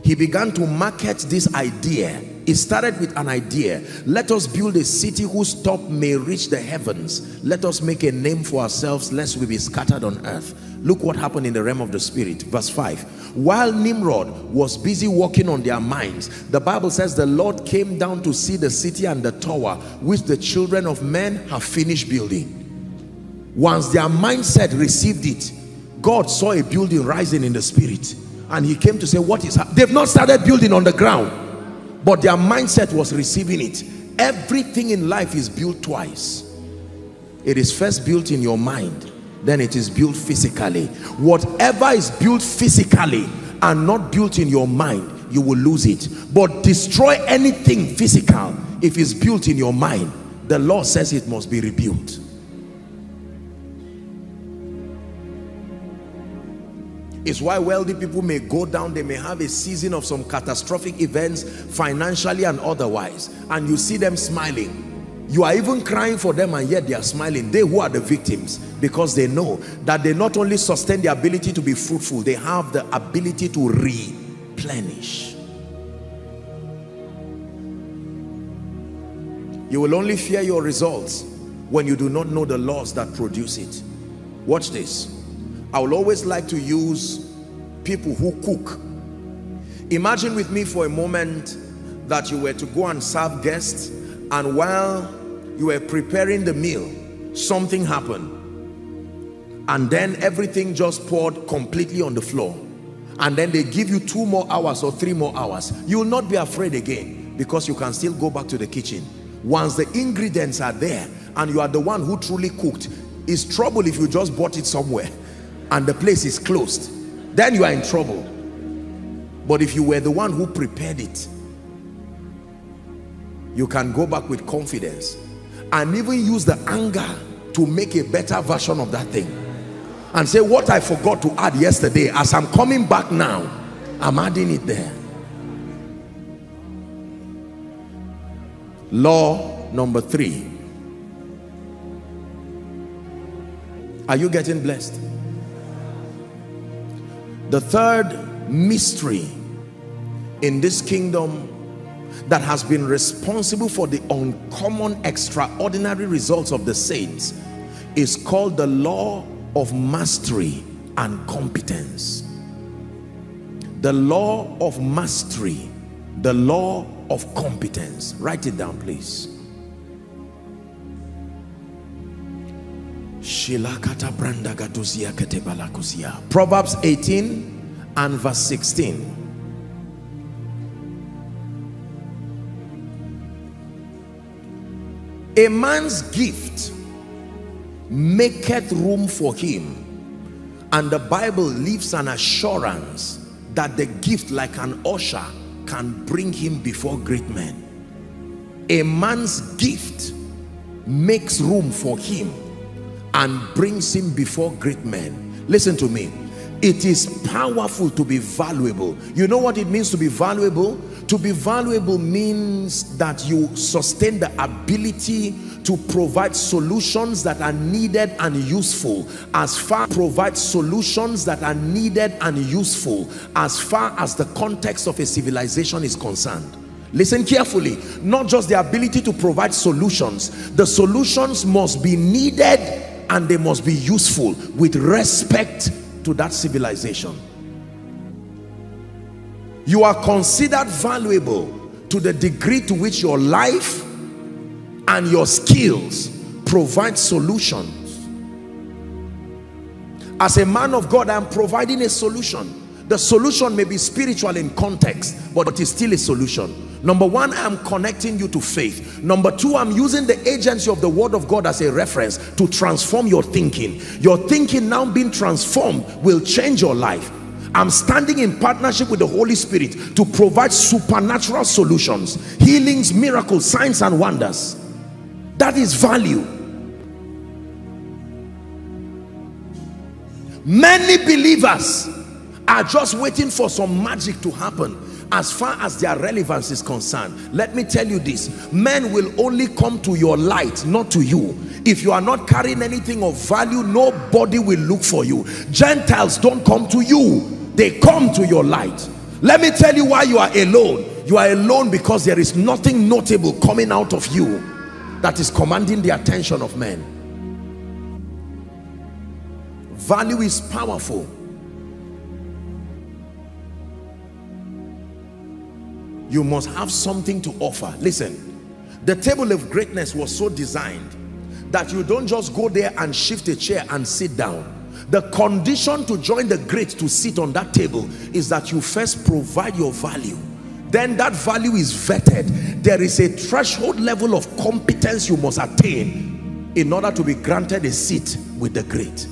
he began to market this idea. It started with an idea. Let us build a city whose top may reach the heavens. Let us make a name for ourselves, lest we be scattered on earth. Look what happened in the realm of the spirit. Verse five. While Nimrod was busy working on their minds, the Bible says the Lord came down to see the city and the tower, which the children of men have finished building. Once their mindset received it, God saw a building rising in the spirit, and he came to say, what is happening? They've not started building on the ground, but their mindset was receiving it. Everything in life is built twice. It is first built in your mind, then it is built physically. Whatever is built physically and not built in your mind, you will lose it. But destroy anything physical. If it's built in your mind, the Lord says it must be rebuilt. It's why wealthy people may go down, they may have a season of some catastrophic events, financially and otherwise, and you see them smiling. You are even crying for them, and yet they are smiling. They who are the victims, because they know that they not only sustain the ability to be fruitful, they have the ability to replenish. You will only fear your results when you do not know the laws that produce it. Watch this. I will always like to use people who cook. Imagine with me for a moment that you were to go and serve guests, and while you were preparing the meal, something happened. and then everything just poured completely on the floor, and then they give you two more hours or three more hours, you will not be afraid again, because you can still go back to the kitchen. Once the ingredients are there and you are the one who truly cooked, it's trouble if you just bought it somewhere and the place is closed. Then you are in trouble. But if you were the one who prepared it, you can go back with confidence and even use the anger to make a better version of that thing and say, what I forgot to add yesterday, as I'm coming back now, I'm adding it there. Law number three. Are you getting blessed? The third mystery in this kingdom that has been responsible for the uncommon, extraordinary results of the saints is called the law of mastery and competence. The law of mastery, the law of competence. Write it down, please. Proverbs eighteen and verse sixteen. A man's gift maketh room for him, and the Bible leaves an assurance that the gift, like an usher, can bring him before great men. A man's gift makes room for him and brings him before great men. Listen to me. It is powerful to be valuable. You know what it means to be valuable? To be valuable means that you sustain the ability to provide solutions that are needed and useful as far provide solutions that are needed and useful as far as the context of a civilization is concerned. Listen carefully. Not just the ability to provide solutions. The solutions must be needed and they must be useful with respect to that civilization. You are considered valuable to the degree to which your life and your skills provide solutions. As a man of God, I am providing a solution. The solution may be spiritual in context, but it is still a solution. Number one, I am connecting you to faith. Number two, I am using the agency of the Word of God as a reference to transform your thinking. Your thinking now being transformed will change your life. I'm standing in partnership with the Holy Spirit to provide supernatural solutions, healings, miracles, signs and wonders. That is value. Many believers are just waiting for some magic to happen as far as their relevance is concerned. Let me tell you this, men will only come to your light, not to you. If you are not carrying anything of value, nobody will look for you. Gentiles don't come to you. They come to your light. Let me tell you why you are alone. You are alone because there is nothing notable coming out of you that is commanding the attention of men. Value is powerful. You must have something to offer. Listen, the table of greatness was so designed that you don't just go there and shift a chair and sit down. The condition to join the great, to sit on that table, is that you first provide your value. Then that value is vetted. There is a threshold level of competence you must attain in order to be granted a seat with the great.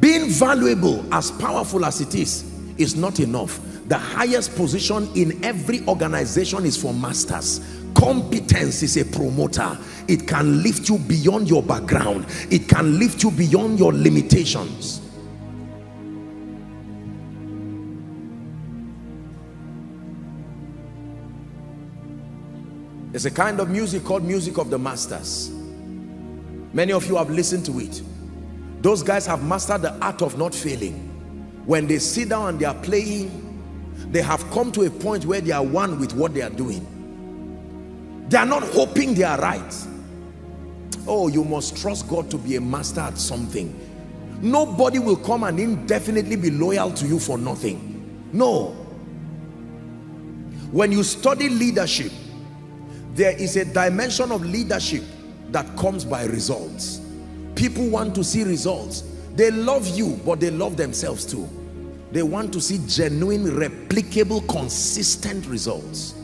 Being valuable, as powerful as it is, is not enough. The highest position in every organization is for masters. Competence is a promoter. It can lift you beyond your background. It can lift you beyond your limitations. There's a kind of music called music of the masters. Many of you have listened to it. Those guys have mastered the art of not failing. When they sit down and they are playing, they have come to a point where they are one with what they are doing. They are not hoping they are right. Oh, you must trust God to be a master at something. Nobody will come and indefinitely be loyal to you for nothing. No. When you study leadership, there is a dimension of leadership that comes by results. People want to see results. They love you, but they love themselves too. They want to see genuine, replicable, consistent results.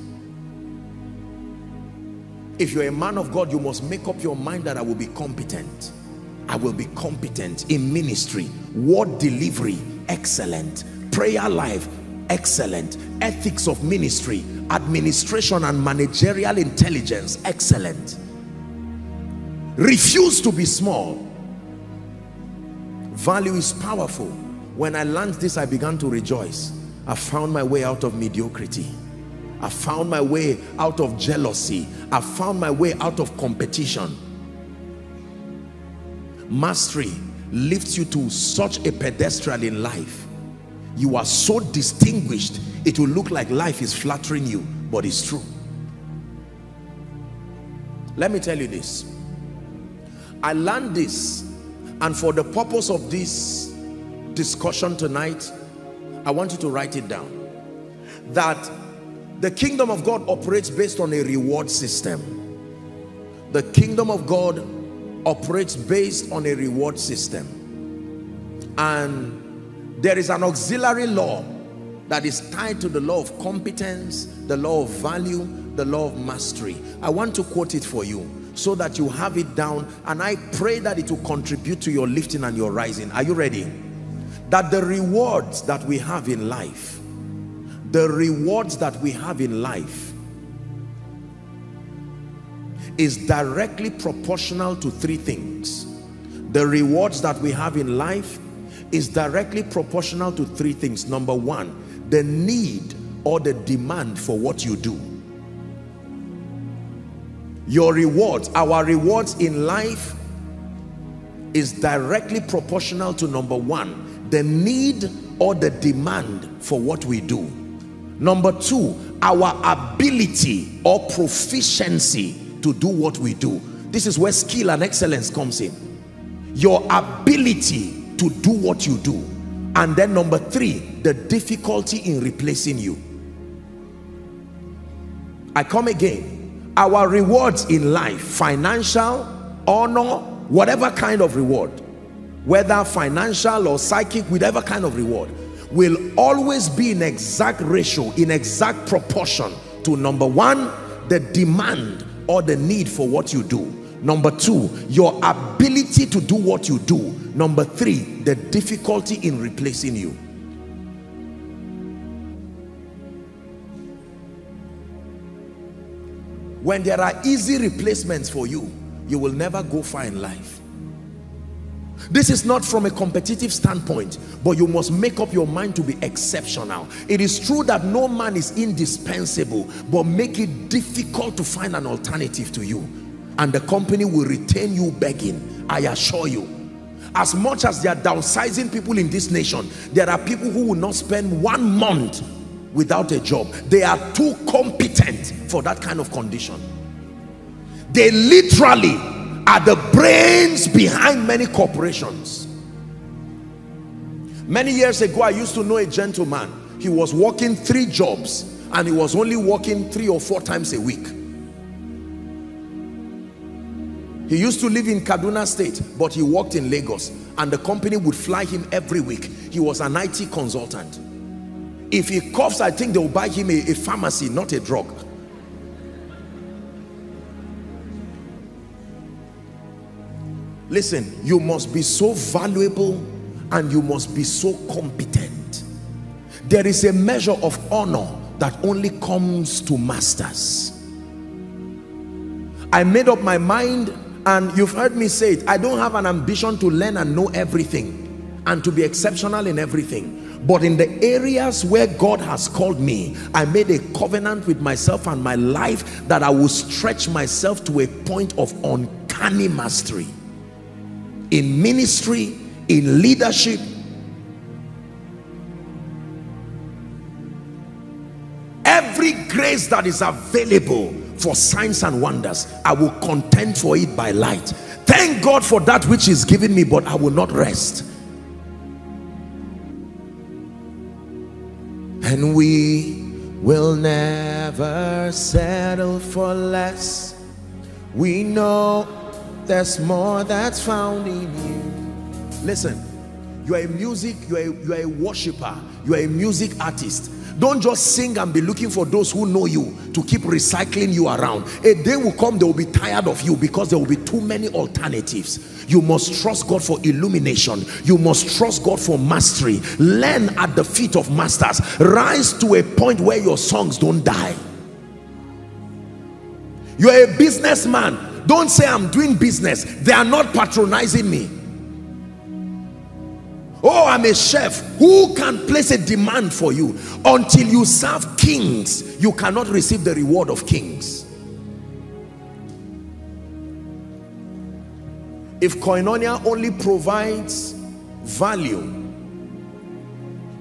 If you're a man of God, you must make up your mind that I will be competent. I will be competent in ministry, word delivery, excellent. Prayer life, excellent. Ethics of ministry, administration and managerial intelligence, excellent. Refuse to be small. Value is powerful. When I learned this, I began to rejoice. I found my way out of mediocrity. I found my way out of jealousy. I found my way out of competition. Mastery lifts you to such a pedestal in life. You are so distinguished, it will look like life is flattering you, but it's true. Let me tell you this. I learned this, and for the purpose of this discussion tonight, I want you to write it down. That the kingdom of God operates based on a reward system. The kingdom of God operates based on a reward system. And there is an auxiliary law that is tied to the law of competence, the law of value, the law of mastery. I want to quote it for you so that you have it down, and I pray that it will contribute to your lifting and your rising. Are you ready? That the rewards that we have in life, the rewards that we have in life is directly proportional to three things. The rewards that we have in life is directly proportional to three things. Number one, the need or the demand for what you do. Your rewards, our rewards in life is directly proportional to number one, the need or the demand for what we do. Number two, our ability or proficiency to do what we do. This is where skill and excellence comes in. Your ability to do what you do. And then number three, the difficulty in replacing you. I come again. Our rewards in life, financial, honor, whatever kind of reward, whether financial or psychic, whatever kind of reward, will always be in exact ratio, in exact proportion to number one, the demand or the need for what you do. Number two, your ability to do what you do. Number three, the difficulty in replacing you. When there are easy replacements for you, you will never go far in life. This is not from a competitive standpoint, but you must make up your mind to be exceptional. It is true that no man is indispensable, but make it difficult to find an alternative to you. And the company will retain you begging, I assure you. As much as they are downsizing people in this nation, there are people who will not spend one month without a job. They are too competent for that kind of condition. They literally are the brains behind many corporations. Many years ago, I used to know a gentleman. He was working three jobs and he was only working three or four times a week. He used to live in Kaduna State, but he worked in Lagos, and the company would fly him every week. He was an I T consultant. If he coughs, I think they will buy him a, a pharmacy, not a drug. Listen, you must be so valuable and you must be so competent. There is a measure of honor that only comes to masters. I made up my mind, and you've heard me say it, I don't have an ambition to learn and know everything and to be exceptional in everything. But in the areas where God has called me, I made a covenant with myself and my life that I will stretch myself to a point of uncanny mastery. In ministry, in leadership, every grace that is available for signs and wonders, I will contend for it by light. Thank God for that which is given me, but I will not rest. And we will never settle for less. We know There's more that's found in you. Listen, you are a music, you are a, you are a worshiper, you are a music artist. Don't just sing and be looking for those who know you to keep recycling you around. A day will come, they will be tired of you because there will be too many alternatives. You must trust God for illumination. You must trust God for mastery. Learn at the feet of masters. Rise to a point where your songs don't die. You are a businessman. Don't say, I'm doing business. They are not patronizing me. Oh, I'm a chef. Who can place a demand for you? Until you serve kings, you cannot receive the reward of kings. If Koinonia only provides value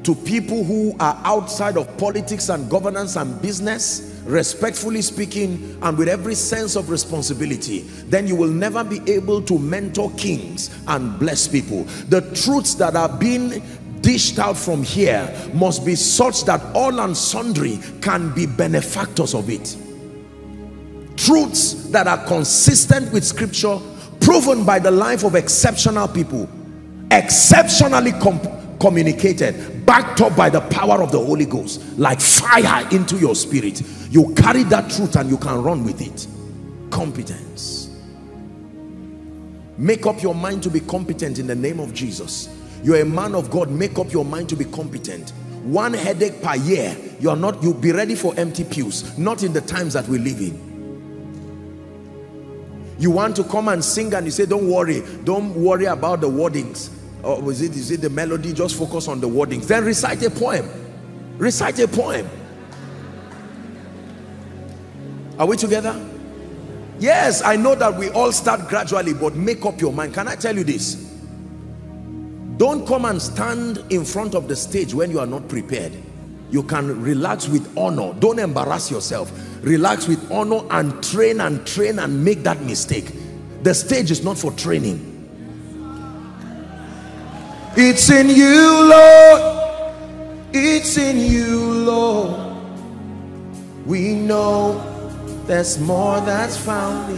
to people who are outside of politics and governance and business, respectfully speaking and with every sense of responsibility, then you will never be able to mentor kings and bless people. The truths that are being dished out from here must be such that all and sundry can be benefactors of it. Truths that are consistent with scripture, proven by the life of exceptional people, exceptionally communicated, backed up by the power of the Holy Ghost, like fire into your spirit. You carry that truth and you can run with it. Competence. Make up your mind to be competent in the name of Jesus. You're a man of God. Make up your mind to be competent. One headache per year. You're not, you'll be ready for empty pews. Not in the times that we live in. You want to come and sing and you say, don't worry. Don't worry about the wordings. Or was it, is it the melody? Just focus on the wordings. Then recite a poem. Recite a poem. Are we together? Yes, I know that we all start gradually, but make up your mind. Can I tell you this? Don't come and stand in front of the stage when you are not prepared. You can relax with honor. Don't embarrass yourself. Relax with honor and train and train and make that mistake. The stage is not for training. It's in you, Lord. It's in you, Lord. We know there's more that's found in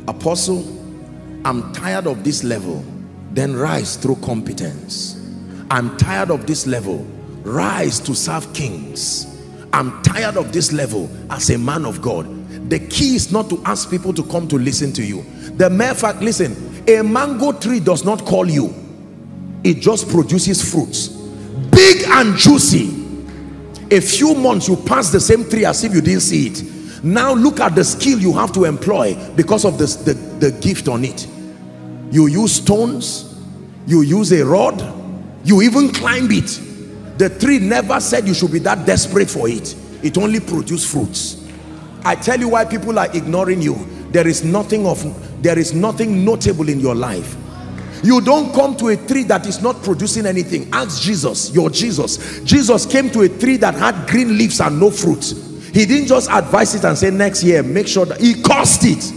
you. Apostle, I'm tired of this level. Then rise through competence. I'm tired of this level. Rise to serve kings. I'm tired of this level as a man of God. The key is not to ask people to come to listen to you. The mere fact, listen, a mango tree does not call you. It just produces fruits. Big and juicy. A few months you pass the same tree as if you didn't see it. Now look at the skill you have to employ because of this, the, the gift on it. You use stones. You use a rod. You even climb it. The tree never said you should be that desperate for it. It only produced fruits. I tell you why people are ignoring you. There is nothing of, there is nothing notable in your life. You don't come to a tree that is not producing anything. Ask Jesus, your Jesus. Jesus came to a tree that had green leaves and no fruit. He didn't just advise it and say next year, make sure that he cursed it.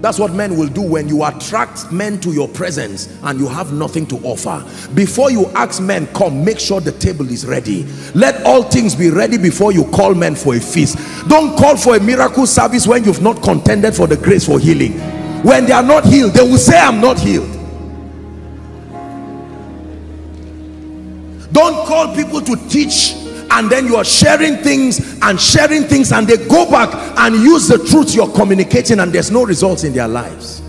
That's what men will do when you attract men to your presence and you have nothing to offer. Before you ask men, come, make sure the table is ready. Let all things be ready before you call men for a feast. Don't call for a miracle service when you've not contended for the grace for healing. When they are not healed, they will say, I'm not healed. Don't call people to teach and then you are sharing things and sharing things and they go back and use the truth you're communicating and there's no results in their lives.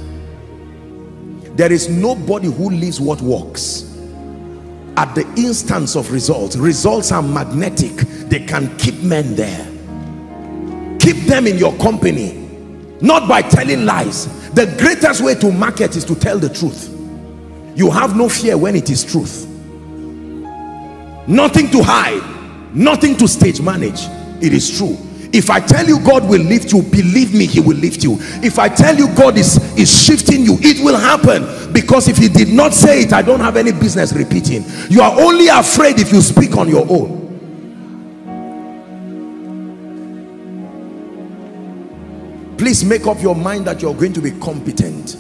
There is nobody who lives what works. At the instance of results, results are magnetic. They can keep men there. Keep them in your company. Not by telling lies. The greatest way to market is to tell the truth. You have no fear when it is truth. Nothing to hide. Nothing to stage manage. It is true. If I tell you God will lift you, believe me, he will lift you. If I tell you God is, is shifting you, it will happen. Because if he did not say it, I don't have any business repeating. You are only afraid if you speak on your own. Please make up your mind that you're going to be competent.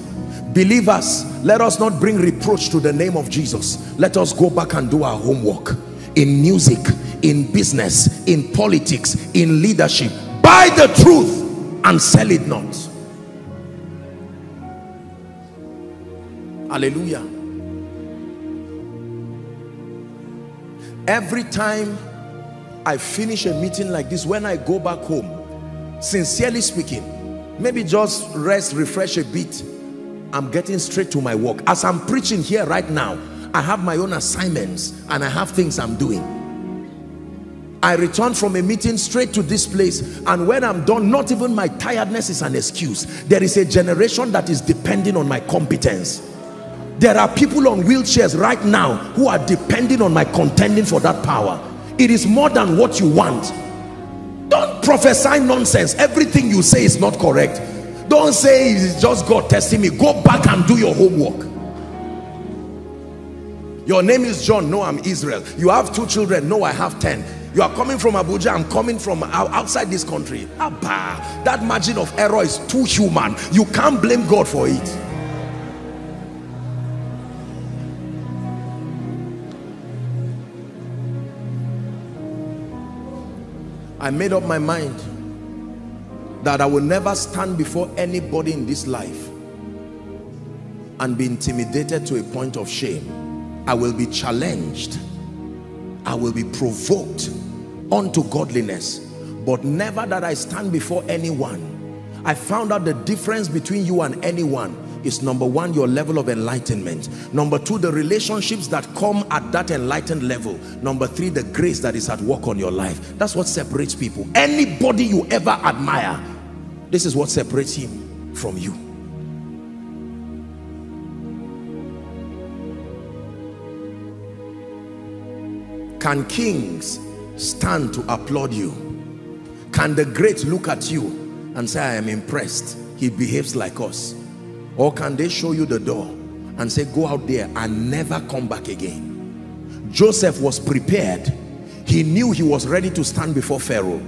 Believers, let us not bring reproach to the name of Jesus. Let us go back and do our homework. In music, in business, in politics, in leadership. Buy the truth and sell it not. Hallelujah. Every time I finish a meeting like this, when I go back home, sincerely speaking, maybe just rest, refresh a bit, I'm getting straight to my work. As I'm preaching here right now, I have my own assignments and I have things I'm doing. I return from a meeting straight to this place, and when I'm done, not even my tiredness is an excuse. There is a generation that is depending on my competence. There are people on wheelchairs right now who are depending on my contending for that power. It is more than what you want. Don't prophesy nonsense. Everything you say is not correct. Don't say it's just God testing me. Go back and do your homework. Your name is John. No, I'm Israel. You have two children. No, I have ten. You are coming from Abuja. I'm coming from outside this country. Abba, that margin of error is too human. You can't blame God for it. I made up my mind that I will never stand before anybody in this life and be intimidated to a point of shame. I will be challenged. I will be provoked unto godliness, but never that I stand before anyone. I found out the difference between you and anyone is, number one, your level of enlightenment. Number two, the relationships that come at that enlightened level. Number three, the grace that is at work on your life. That's what separates people. Anybody you ever admire, this is what separates him from you. Can kings stand to applaud you? Can the great look at you and say, I am impressed, he behaves like us? Or can they show you the door and say, go out there and never come back again? Joseph was prepared. He knew he was ready to stand before Pharaoh.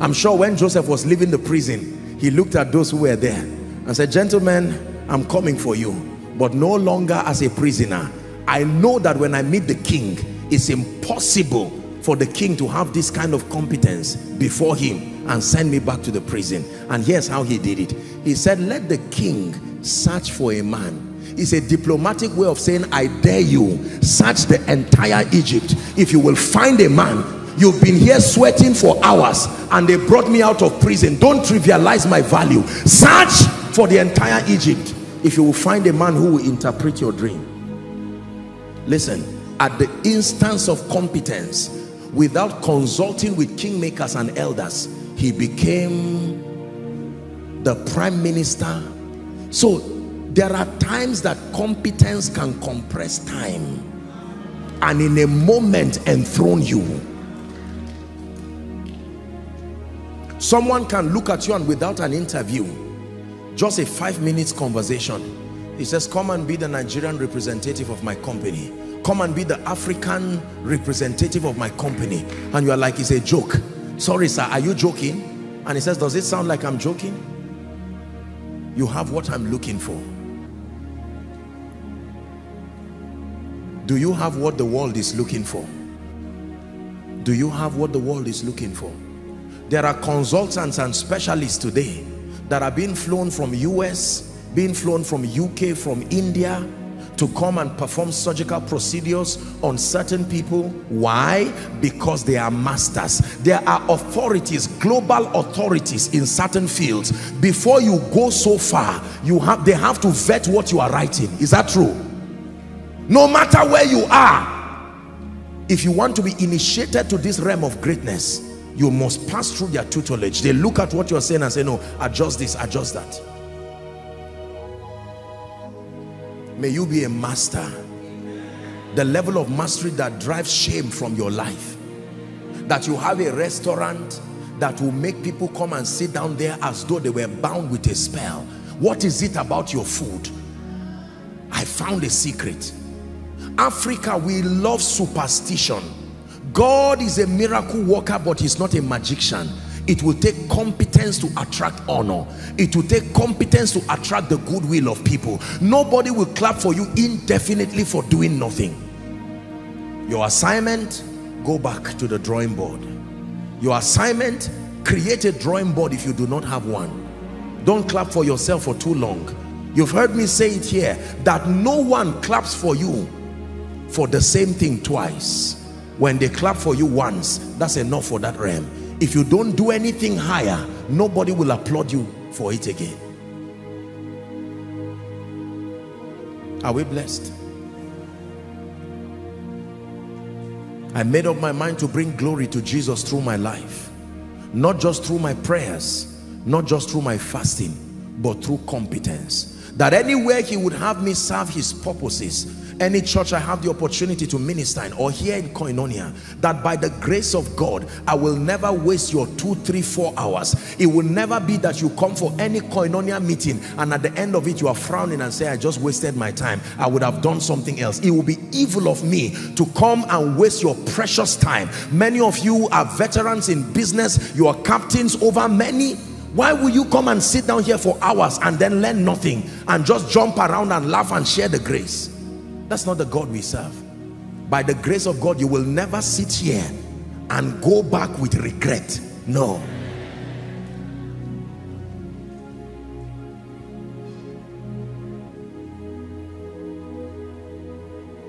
I'm sure when Joseph was leaving the prison, he looked at those who were there and said, gentlemen, I'm coming for you, but no longer as a prisoner. I know that when I meet the king, it's impossible for the king to have this kind of competence before him and send me back to the prison. And here's how he did it. He said, let the king search for a man. It's a diplomatic way of saying, I dare you, search the entire Egypt. If you will find a man, you've been here sweating for hours and they brought me out of prison. Don't trivialize my value. Search for the entire Egypt. If you will find a man who will interpret your dream. Listen, at the instance of competence, without consulting with kingmakers and elders, he became the prime minister. So there are times that competence can compress time and in a moment enthrone you. Someone can look at you and without an interview, just a five minutes conversation, he says, come and be the Nigerian representative of my company. Come and be the African representative of my company. And you are like, it's a joke. Sorry, sir, are you joking? And he says, does it sound like I'm joking? You have what I'm looking for. Do you have what the world is looking for? Do you have what the world is looking for? There are consultants and specialists today that are being flown from U S, being flown from U K, from India, to come and perform surgical procedures on certain people. Why? Because they are masters. There are authorities, global authorities in certain fields. Before you go so far, you have they have to vet what you are writing. Is that true? No matter where you are, if you want to be initiated to this realm of greatness, you must pass through their tutelage. They look at what you are saying and say, no, adjust this, adjust that. May you be a master. The level of mastery that drives shame from your life. That you have a restaurant that will make people come and sit down there as though they were bound with a spell. What is it about your food? I found a secret. Africa, we love superstition. God is a miracle worker, but he's not a magician. It will take competence to attract honor. It will take competence to attract the goodwill of people. Nobody will clap for you indefinitely for doing nothing. Your assignment Go back to the drawing board. Your assignment, create a drawing board if you do not have one. Don't clap for yourself for too long. You've heard me say it here, that no one claps for you for the same thing twice. When they clap for you once, that's enough for that realm. If you don't do anything higher, nobody will applaud you for it again. Are we blessed? I made up my mind to bring glory to Jesus through my life. Not just through my prayers, not just through my fasting, but through competence. That anywhere he would have me serve his purposes, any church I have the opportunity to minister in, or here in Koinonia, that by the grace of God, I will never waste your two, three, four hours. It will never be that you come for any Koinonia meeting and at the end of it you are frowning and say, I just wasted my time. I would have done something else. It will be evil of me to come and waste your precious time. Many of you are veterans in business. You are captains over many. Why will you come and sit down here for hours and then learn nothing and just jump around and laugh and share the grace? That's not the God we serve. By the grace of God, you will never sit here and go back with regret. No.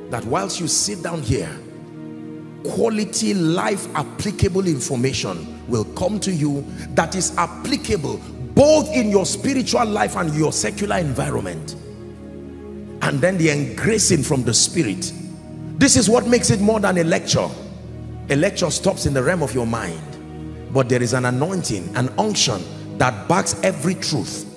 That whilst you sit down here, quality life applicable information will come to you that is applicable both in your spiritual life and your secular environment, and then the engracing from the Spirit. This is what makes it more than a lecture. A lecture stops in the realm of your mind, but there is an anointing, an unction that backs every truth.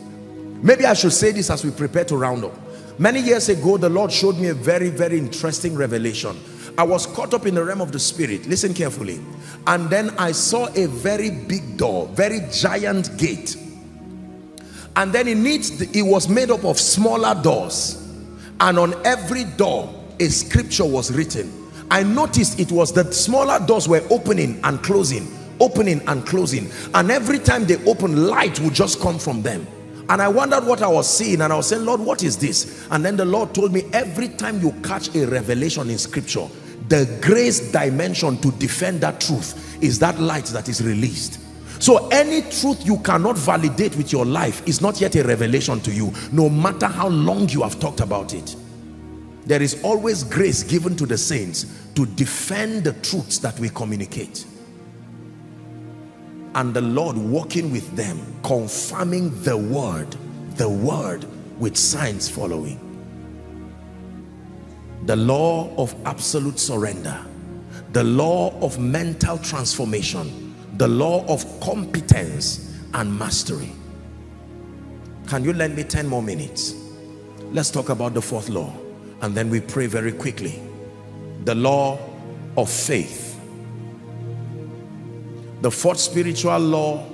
Maybe I should say this as we prepare to round up. Many years ago, the Lord showed me a very very interesting revelation. I was caught up in the realm of the Spirit, listen carefully, and then I saw a very big door, very giant gate, and then in it, it was made up of smaller doors, and on every door a scripture was written. I noticed it was that smaller doors were opening and closing, opening and closing, and every time they opened, light would just come from them. And I wondered what I was seeing, and I was saying, Lord, what is this? And then the Lord told me, every time you catch a revelation in scripture, the grace dimension to defend that truth is that light that is released. So any truth you cannot validate with your life is not yet a revelation to you, no matter how long you have talked about it. There is always grace given to the saints to defend the truths that we communicate. And the Lord walking with them, confirming the word, the word with signs following. The law of absolute surrender, the law of mental transformation, the law of competence and mastery. Can you lend me ten more minutes? Let's talk about the fourth law, and then we pray very quickly. The law of faith. The fourth spiritual law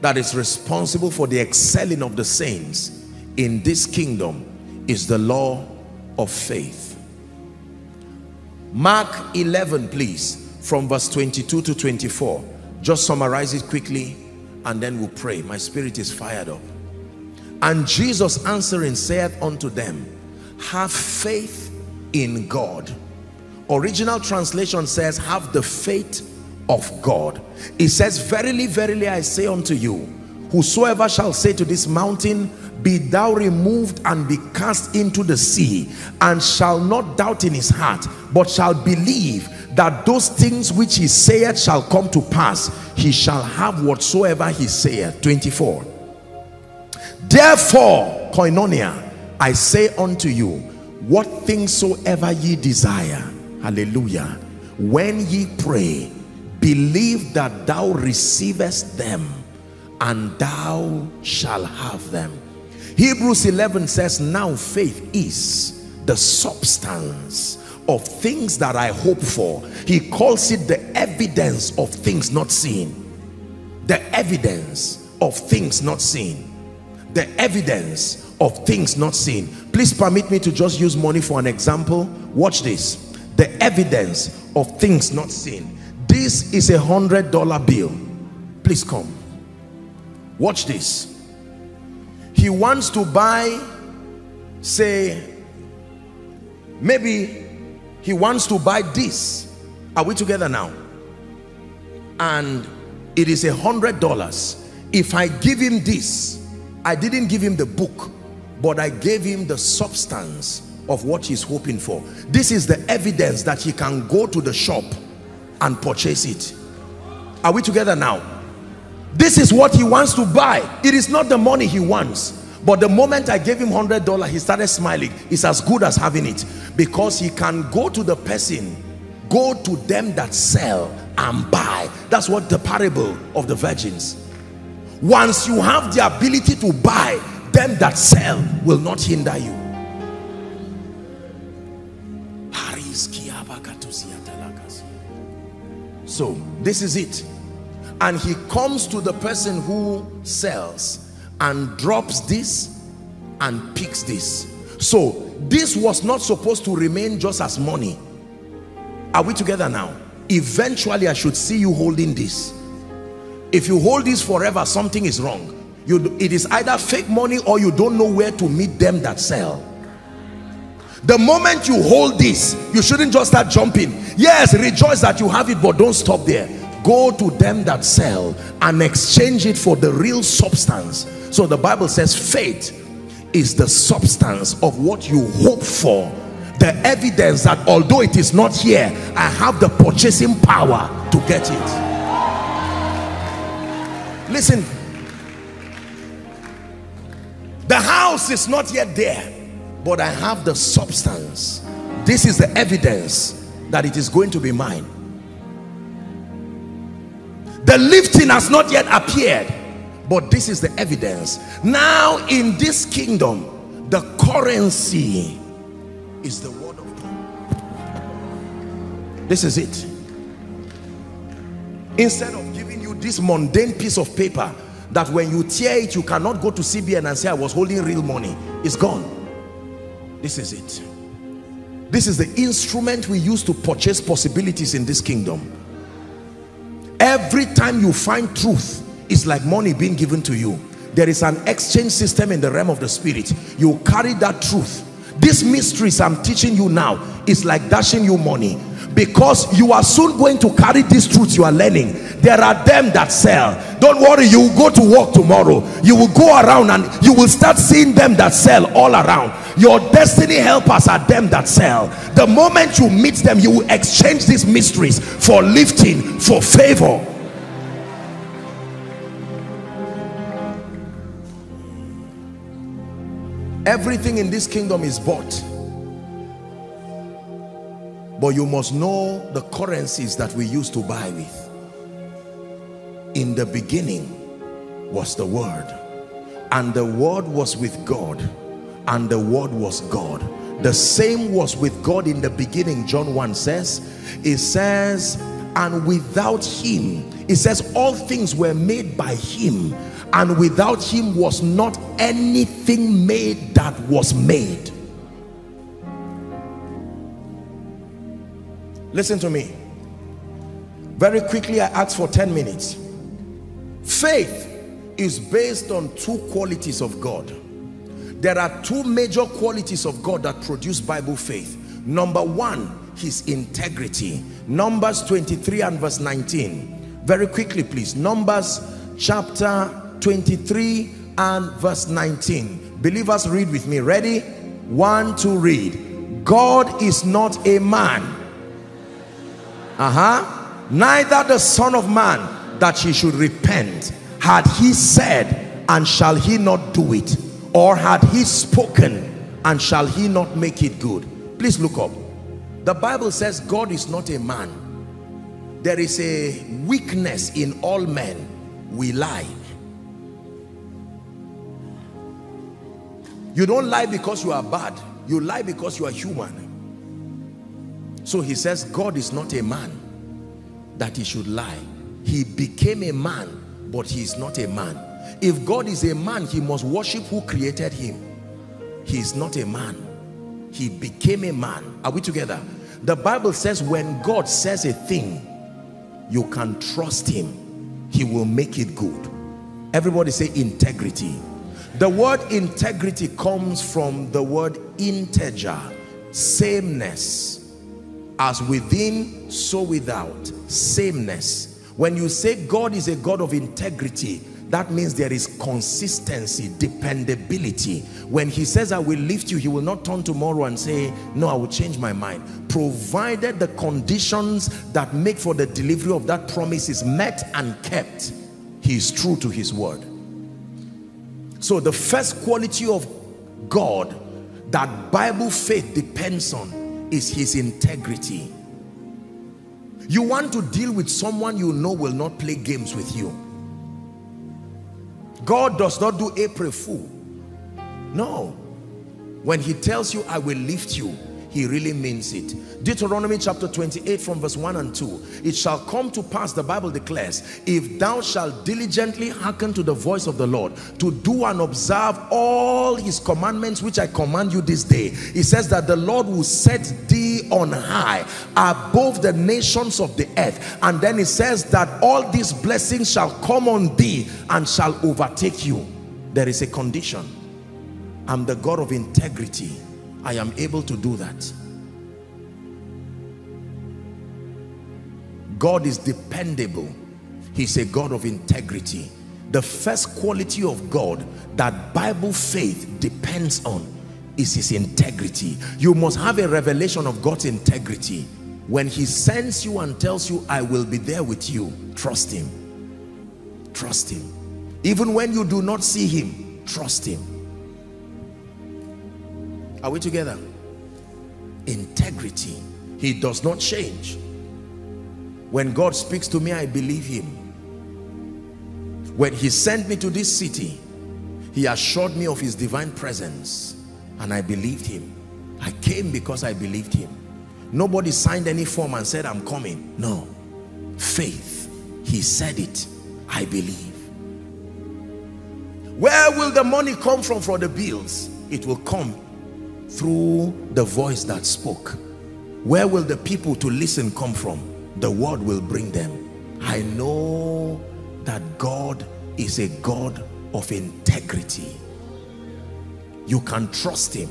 that is responsible for the excelling of the saints in this kingdom is the law of faith. Mark eleven, please, from verse twenty-two to twenty-four. Just summarize it quickly and then we'll pray. My spirit is fired up. And Jesus answering saith unto them, have faith in God. Original translation says, have the faith of God. It says, verily, verily, I say unto you, whosoever shall say to this mountain, be thou removed and be cast into the sea, and shall not doubt in his heart, but shall believe that those things which he saith shall come to pass, he shall have whatsoever he saith. twenty-four. Therefore, Koinonia, I say unto you, what things soever ye desire, hallelujah, when ye pray, believe that thou receivest them, and thou shalt have them. Hebrews eleven says, now faith is the substance of things that I hope for. He calls it the evidence of things not seen. The evidence of things not seen. The evidence of things not seen. Please permit me to just use money for an example. Watch this. The evidence of things not seen. This is a hundred dollar bill. Please come. Watch this. He wants to buy, say, maybe he wants to buy this Are we together now? And it is a hundred dollars. If I give him this, I didn't give him the book, but I gave him the substance of what he's hoping for. This is the evidence that he can go to the shop and purchase it. Are we together now? This is what he wants to buy. It is not the money he wants. But the moment I gave him one hundred dollars, he started smiling. It's as good as having it. Because he can go to the person, go to them that sell and buy. That's what the parable of the virgins. Once you have the ability to buy, them that sell will not hinder you. So, this is it. And he comes to the person who sells and drops this and picks this. So, this was not supposed to remain just as money. Are we together now? Eventually, I should see you holding this. If you hold this forever, something is wrong. You, it is either fake money or you don't know where to meet them that sell. The moment you hold this, you shouldn't just start jumping. Yes, rejoice that you have it, but don't stop there. Go to them that sell and exchange it for the real substance. So the Bible says faith is the substance of what you hope for. The evidence that although it is not here, I have the purchasing power to get it. Listen, the house is not yet there, but I have the substance. This is the evidence that it is going to be mine. The lifting has not yet appeared, but this is the evidence. Now in this kingdom, the currency is the word of God. This is it. Instead of giving you this mundane piece of paper that when you tear it, you cannot go to C B N and say, I was holding real money. It's gone. This is it. This is the instrument we use to purchase possibilities in this kingdom. Every time you find truth, it's like money being given to you. There is an exchange system in the realm of the spirit. You carry that truth. These mysteries I'm teaching you now is like dashing you money, because you are soon going to carry these truths you are learning. There are them that sell. Don't worry, you will go to work tomorrow. You will go around and you will start seeing them that sell all around. Your destiny helpers are them that sell. The moment you meet them, you will exchange these mysteries for lifting, for favor. Everything in this kingdom is bought. But you must know the currencies that we used to buy with. In the beginning was the Word, and the Word was with God, and the Word was God. The same was with God in the beginning, John one says. It says, and without him, it says, all things were made by him, and without him was not anything made that was made. Listen to me. Very quickly, I asked for ten minutes. Faith is based on two qualities of God. There are two major qualities of God that produce Bible faith. Number one, his integrity. Numbers twenty-three and verse nineteen. Very quickly, please. Numbers chapter twenty-three and verse nineteen. Believers, read with me. Ready? One, two, read. God is not a man. Uh-huh. Neither the Son of Man, that he should repent. Had he said, and shall he not do it? Or had he spoken, and shall he not make it good? Please look up. The Bible says God is not a man. There is a weakness in all men. We lie. You don't lie because you are bad. You lie because you are human. So he says, God is not a man that he should lie. He became a man, but he is not a man. If God is a man, he must worship who created him. He is not a man. He became a man. Are we together? The Bible says when God says a thing, you can trust him. He will make it good. Everybody say integrity. The word integrity comes from the word integer, sameness. As within, so without. Sameness. When you say God is a God of integrity, that means there is consistency, dependability. When he says, I will lift you, he will not turn tomorrow and say, no, I will change my mind. Provided the conditions that make for the delivery of that promise is met and kept, he is true to his word. So the first quality of God that Bible faith depends on is his integrity. You want to deal with someone you know will not play games with you. God does not do April Fool. No. When he tells you, I will lift you, he really means it. Deuteronomy chapter twenty-eight from verse one and two. It shall come to pass, the Bible declares, if thou shalt diligently hearken to the voice of the Lord, to do and observe all his commandments which I command you this day. He says that the Lord will set thee on high above the nations of the earth. And then he says that all these blessings shall come on thee and shall overtake you. There is a condition. I'm the God of integrity. I am able to do that. God is dependable. He's a God of integrity. The first quality of God that Bible faith depends on is his integrity. You must have a revelation of God's integrity. When he sends you and tells you, I will be there with you, trust him. Trust him. Even when you do not see him, trust him. Are we together? Integrity. He does not change. When God speaks to me, I believe him. When he sent me to this city, he assured me of his divine presence, and I believed him. I came because I believed him. Nobody signed any form and said, I'm coming. No. Faith. He said it. I believe. Where will the money come from for the bills? It will come through the voice that spoke. Where will the people to listen come from? The word will bring them. I know that God is a God of integrity. You can trust him.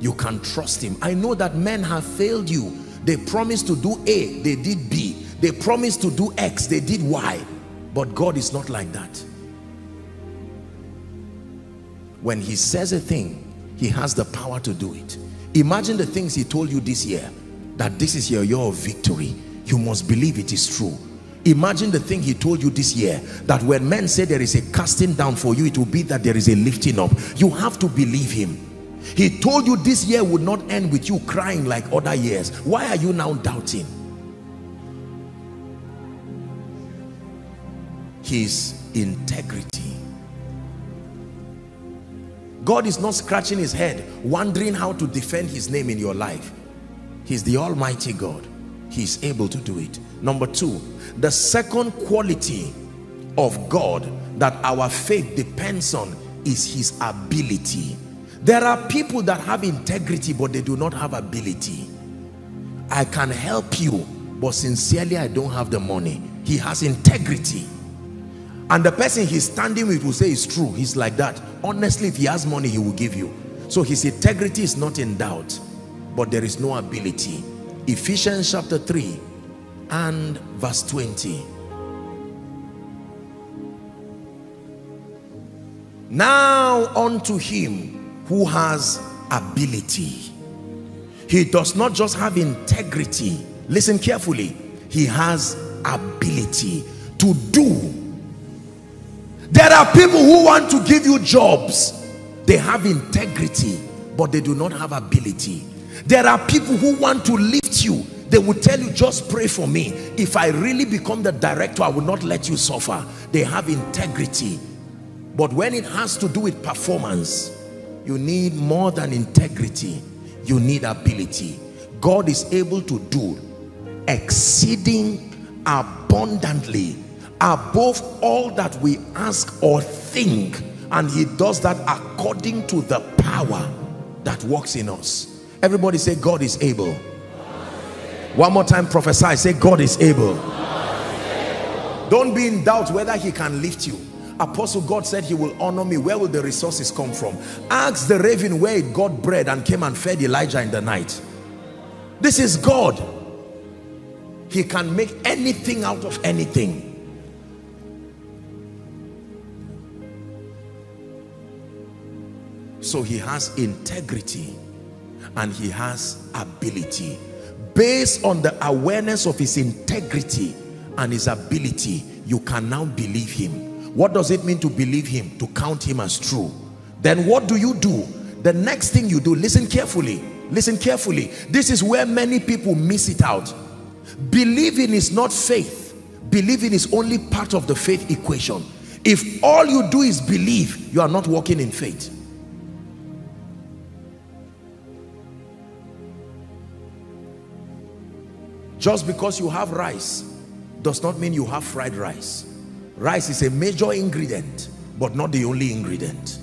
You can trust him. I know that men have failed you. They promised to do A, they did B. They promised to do X, they did Y. But God is not like that. When he says a thing, he has the power to do it. Imagine the things he told you this year, that this is your year of victory. You must believe it is true. Imagine the thing he told you this year, that when men say there is a casting down for you, it will be that there is a lifting up. You have to believe him. He told you this year would not end with you crying like other years. Why are you now doubting? His integrity. God is not scratching his head, wondering how to defend his name in your life. He's the Almighty God. He's able to do it. Number two, the second quality of God that our faith depends on is his ability. There are people that have integrity, but they do not have ability. I can help you, but sincerely, I don't have the money. He has integrity. And the person he's standing with will say it's true. He's like that. Honestly, if he has money, he will give you. So his integrity is not in doubt, but there is no ability. Ephesians chapter three and verse twenty. Now unto him who has ability. He does not just have integrity. Listen carefully. He has ability to do. There are people who want to give you jobs. They have integrity, but they do not have ability. There are people who want to lift you. They will tell you, just pray for me. If I really become the director, I will not let you suffer. They have integrity. But when it has to do with performance, you need more than integrity. You need ability. God is able to do exceeding abundantly above all that we ask or think, and he does that according to the power that works in us. Everybody say, God is able. God is able. One more time, prophesy. Say, God is able. God is able. Don't be in doubt whether he can lift you. Apostle, God said he will honor me. Where will the resources come from? Ask the raven where it got bread and came and fed Elijah in the night. This is God. He can make anything out of anything. So he has integrity and he has ability. Based on the awareness of his integrity and his ability, you can now believe him. What does it mean to believe him? To count him as true. Then what do you do? The next thing you do, listen carefully. Listen carefully. This is where many people miss it out. Believing is not faith. Believing is only part of the faith equation. If all you do is believe, you are not walking in faith. Just because you have rice does not mean you have fried rice. Rice is a major ingredient, but not the only ingredient.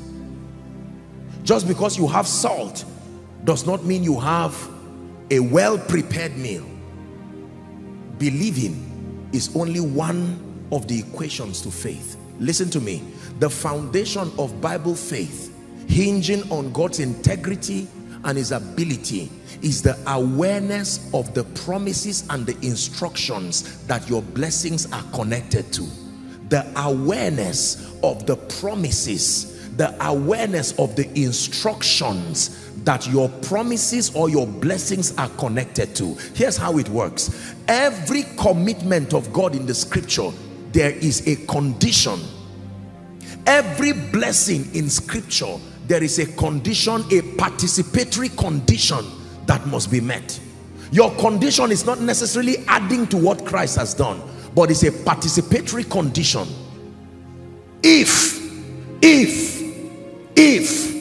Just because you have salt does not mean you have a well-prepared meal. Believing is only one of the equations to faith. Listen to me. The foundation of Bible faith, hinging on God's integrity and his ability, is the awareness of the promises and the instructions that your blessings are connected to. The awareness of the promises, the awareness of the instructions that your promises or your blessings are connected to. Here's how it works. Every commitment of God in the scripture, there is a condition. Every blessing in scripture, there is a condition, a participatory condition that must be met. Your condition is not necessarily adding to what Christ has done, but it's a participatory condition. If, if, if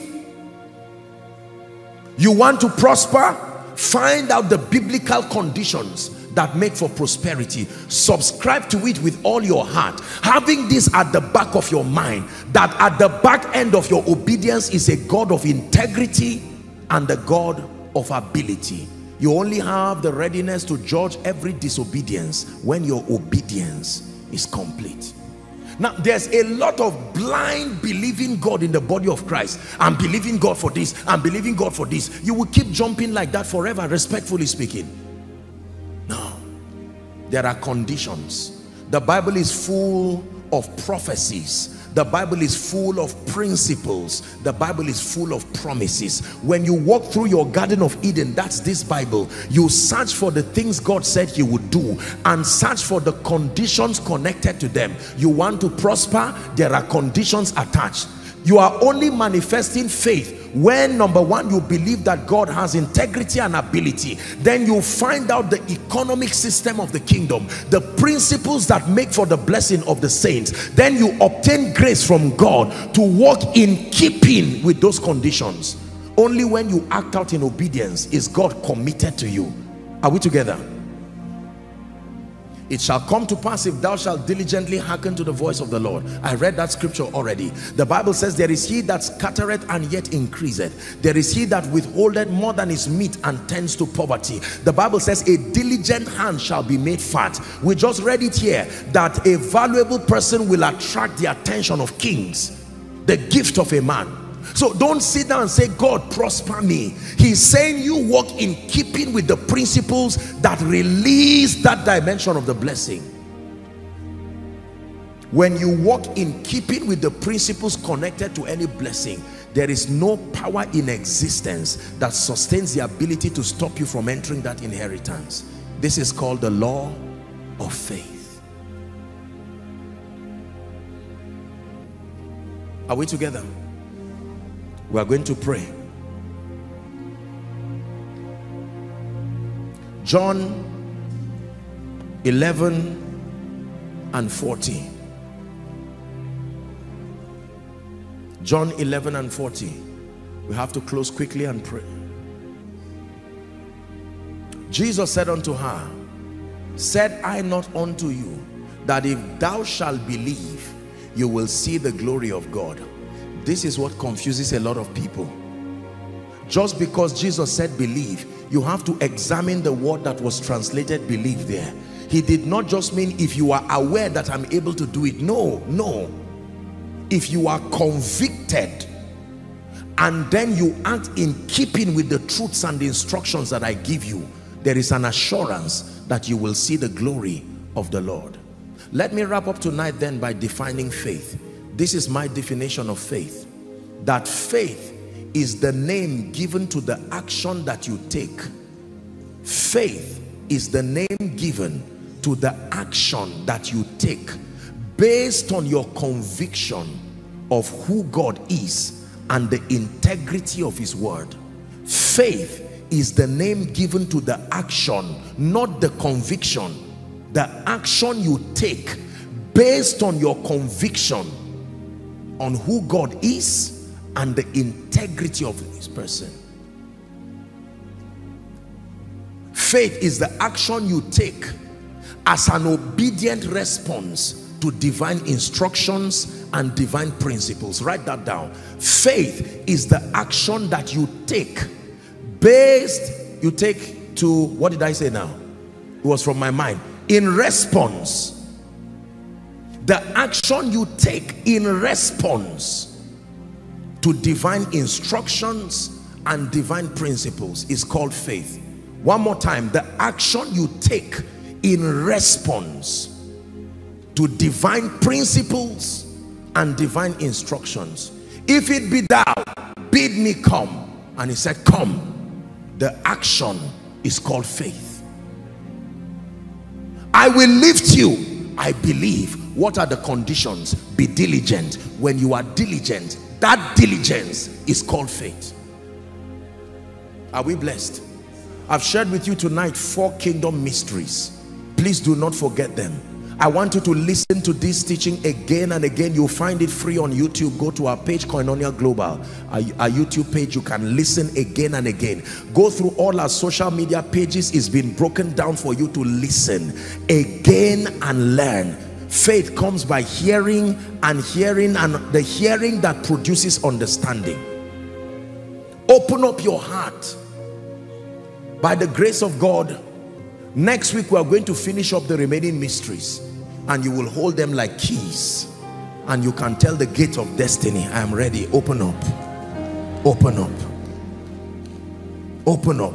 you want to prosper, find out the biblical conditions that make for prosperity. Subscribe to it with all your heart, having this at the back of your mind, that at the back end of your obedience is a God of integrity and the God of ability. You only have the readiness to judge every disobedience when your obedience is complete. Now, there's a lot of blind believing God in the body of Christ. I'm believing God for this, I'm believing God for this. You will keep jumping like that forever, respectfully speaking. No, there are conditions. The Bible is full of prophecies. The Bible is full of principles. The Bible is full of promises. When you walk through your Garden of Eden, that's this Bible, you search for the things God said he would do and search for the conditions connected to them. You want to prosper, there are conditions attached. You are only manifesting faith when, number one, you believe that God has integrity and ability. Then you find out the economic system of the kingdom, the principles that make for the blessing of the saints. Then you obtain grace from God to walk in keeping with those conditions. Only when you act out in obedience is God committed to you. Are we together? It shall come to pass if thou shalt diligently hearken to the voice of the Lord. I read that scripture already. The Bible says, there is he that scattereth and yet increaseth. There is he that withholdeth more than is meat and tends to poverty. The Bible says, a diligent hand shall be made fat. We just read it here, that a valuable person will attract the attention of kings. The gift of a man. So don't sit down and say, God, prosper me. He's saying you walk in keeping with the principles that release that dimension of the blessing. When you walk in keeping with the principles connected to any blessing, there is no power in existence that sustains the ability to stop you from entering that inheritance. This is called the law of faith. Are we together? We are going to pray. John eleven and forty. John eleven and forty. We have to close quickly and pray. Jesus said unto her, said I not unto you, that if thou shalt believe, you will see the glory of God. This is what confuses a lot of people. Just because Jesus said believe, you have to examine the word that was translated believe there. He did not just mean if you are aware that I'm able to do it. No, no. If you are convicted and then you act in keeping with the truths and the instructions that I give you, there is an assurance that you will see the glory of the Lord. Let me wrap up tonight then by defining faith. This is my definition of faith. That faith is the name given to the action that you take. Faith is the name given to the action that you take based on your conviction of who God is and the integrity of his word. Faith is the name given to the action, not the conviction. The action you take based on your conviction on who God is and the integrity of his person. Faith is the action you take as an obedient response to divine instructions and divine principles. Write that down. Faith is the action that you take based, you take to, what did I say now? It was from my mind. In response. The action you take in response to divine instructions and divine principles is called faith. One more time, the action you take in response to divine principles and divine instructions. If it be thou, bid me come. And he said, come. The action is called faith. I will lift you. I believe. What are the conditions? Be diligent. When you are diligent, that diligence is called faith. Are we blessed? I've shared with you tonight four kingdom mysteries. Please do not forget them. I want you to listen to this teaching again and again. You'll find it free on YouTube. Go to our page, Koinonia Global, our, our YouTube page. You can listen again and again. Go through all our social media pages. It's been broken down for you to listen again and learn. Faith comes by hearing and hearing, and the hearing that produces understanding. Open up your heart. By the grace of God, next week we are going to finish up the remaining mysteries, and you will hold them like keys, and you can tell the gate of destiny, I am ready. Open up, open up, open up.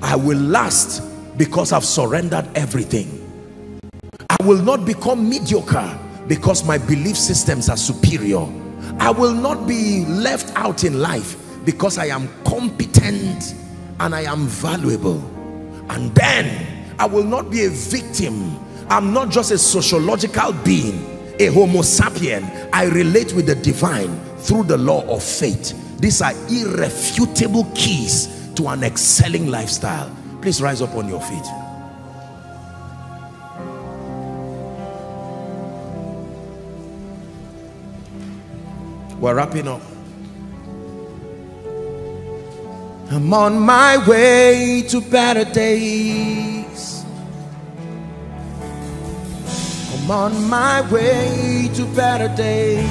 I will last because I've surrendered everything. I will not become mediocre because my belief systems are superior. I will not be left out in life because I am competent and I am valuable. And then I will not be a victim. I'm not just a sociological being, a homo sapien. I relate with the divine through the law of faith. These are irrefutable keys to an excelling lifestyle. Please rise up on your feet. We're wrapping up. I'm on my way to better days. I'm on my way to better days.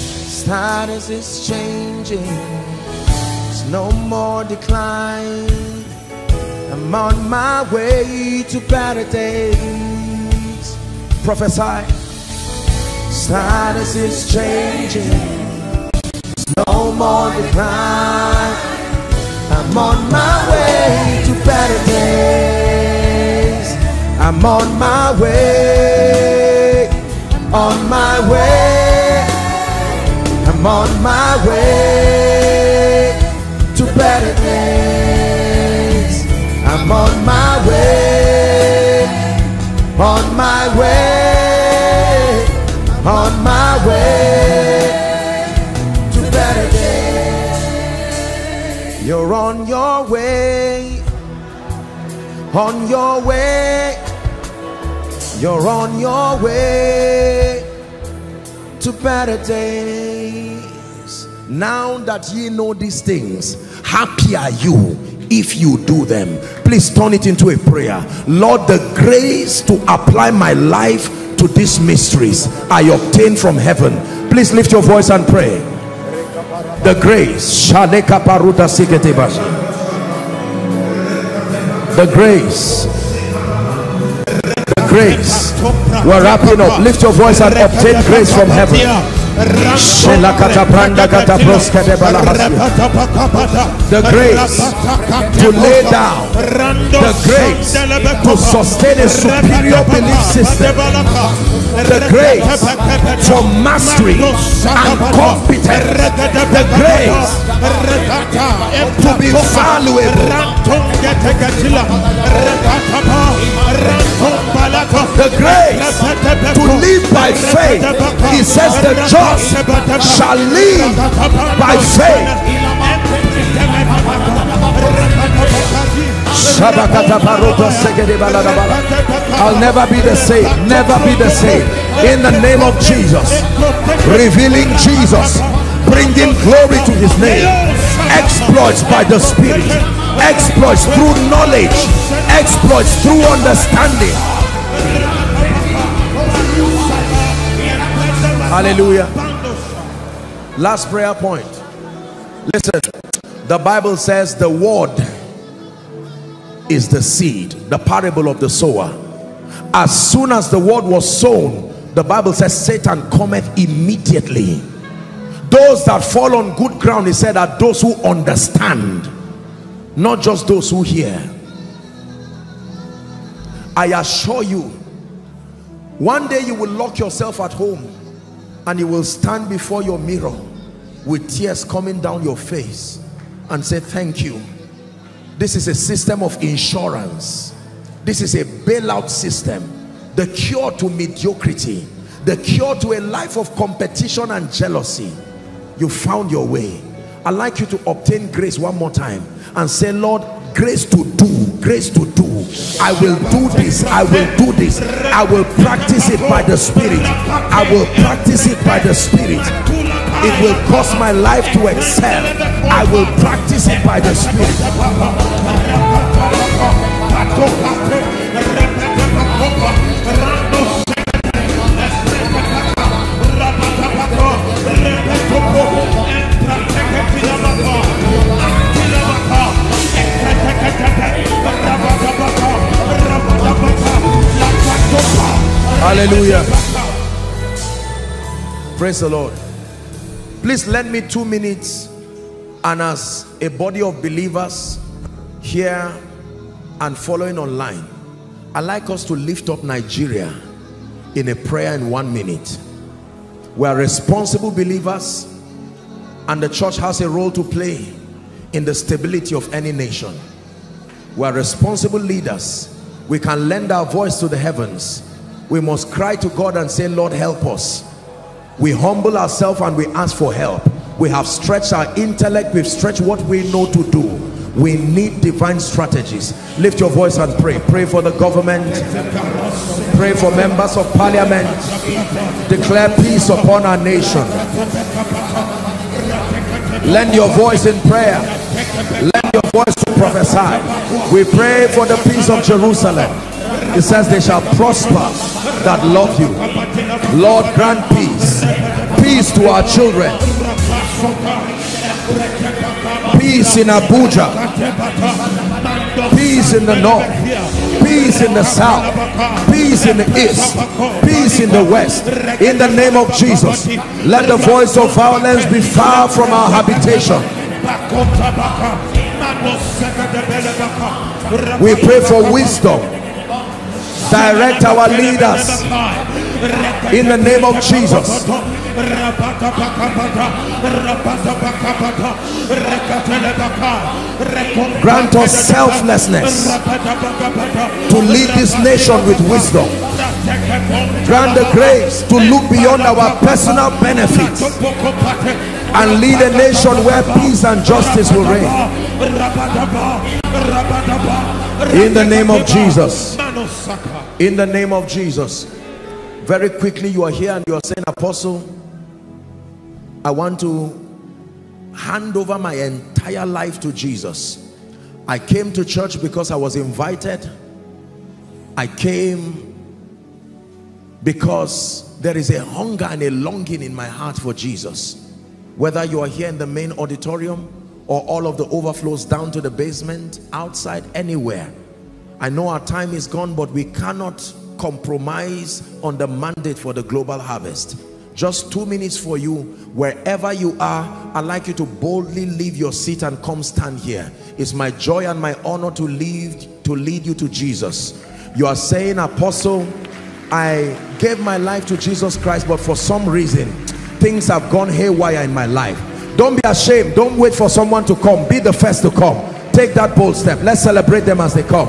Status is changing. There's no more decline. I'm on my way to better days. Prophesy. Status is changing. No more decline. I'm on my way to better days. I'm on my way. On my way. I'm on my way to better days. I'm on my way. On my way. On my way. You're on your way, on your way, you're on your way to better days. Now that ye know these things, happy are you if you do them. Please turn it into a prayer. Lord, the grace to apply my life to these mysteries I obtain from heaven. Please lift your voice and pray. The grace, the grace, the grace, we're wrapping up, lift your voice and obtain grace from heaven. The grace to lay down, the grace to sustain a superior belief system, the grace for mastery and competence, the grace to be valuable, the grace to live by faith. He says the just shall live by faith. I'll never be the same, never be the same. In the name of Jesus, revealing Jesus, bringing glory to his name, exploits by the Spirit, exploits through knowledge, exploits through understanding. Hallelujah. Last prayer point. Listen, the Bible says the word is the seed, the parable of the sower. As soon as the word was sown, the Bible says Satan cometh immediately. Those that fall on good ground, he said, are those who understand, not just those who hear. I assure you, one day you will lock yourself at home and you will stand before your mirror with tears coming down your face and say, thank you. This is a system of insurance. This is a bailout system. The cure to mediocrity. The cure to a life of competition and jealousy. You found your way. I'd like you to obtain grace one more time and say, Lord, grace to do, grace to do. I will do this, I will do this. I will practice it by the Spirit. I will practice it by the Spirit. It will cause my life to excel. I will practice it by the Spirit. Hallelujah. Praise the Lord. Please lend me two minutes, and as a body of believers here and following online, I'd like us to lift up Nigeria in a prayer in one minute. We are responsible believers, and the church has a role to play in the stability of any nation. We are responsible leaders. We can lend our voice to the heavens. We must cry to God and say, Lord, help us. We humble ourselves and we ask for help. We have stretched our intellect. We've stretched what we know to do. We need divine strategies. Lift your voice and pray. Pray for the government. Pray for members of parliament. Declare peace upon our nation. Lend your voice in prayer. Lend your voice to prophesy. We pray for the peace of Jerusalem. It says they shall prosper that love you. Lord, grant peace. Peace to our children. Peace in Abuja. Peace in the north. Peace in the south. Peace in the east. Peace in the west. In the name of Jesus, let the voice of violence be far from our habitation. We pray for wisdom. Direct our leaders in the name of Jesus. Grant us selflessness to lead this nation with wisdom. Grant the grace to look beyond our personal benefits and lead a nation where peace and justice will reign. In the name of Jesus. In the name of Jesus. Very quickly, you are here and you are saying, Apostle, I want to hand over my entire life to Jesus. I came to church because I was invited. I came because there is a hunger and a longing in my heart for Jesus. Whether you are here in the main auditorium or all of the overflows down to the basement, outside, anywhere. I know our time is gone, but we cannot compromise on the mandate for the global harvest. Just two minutes for you. Wherever you are, I'd like you to boldly leave your seat and come stand here. It's my joy and my honor to lead, to lead you to Jesus. You are saying, Apostle, I gave my life to Jesus Christ, but for some reason, things have gone haywire in my life. Don't be ashamed. Don't wait for someone to come. Be the first to come. Take that bold step. Let's celebrate them as they come.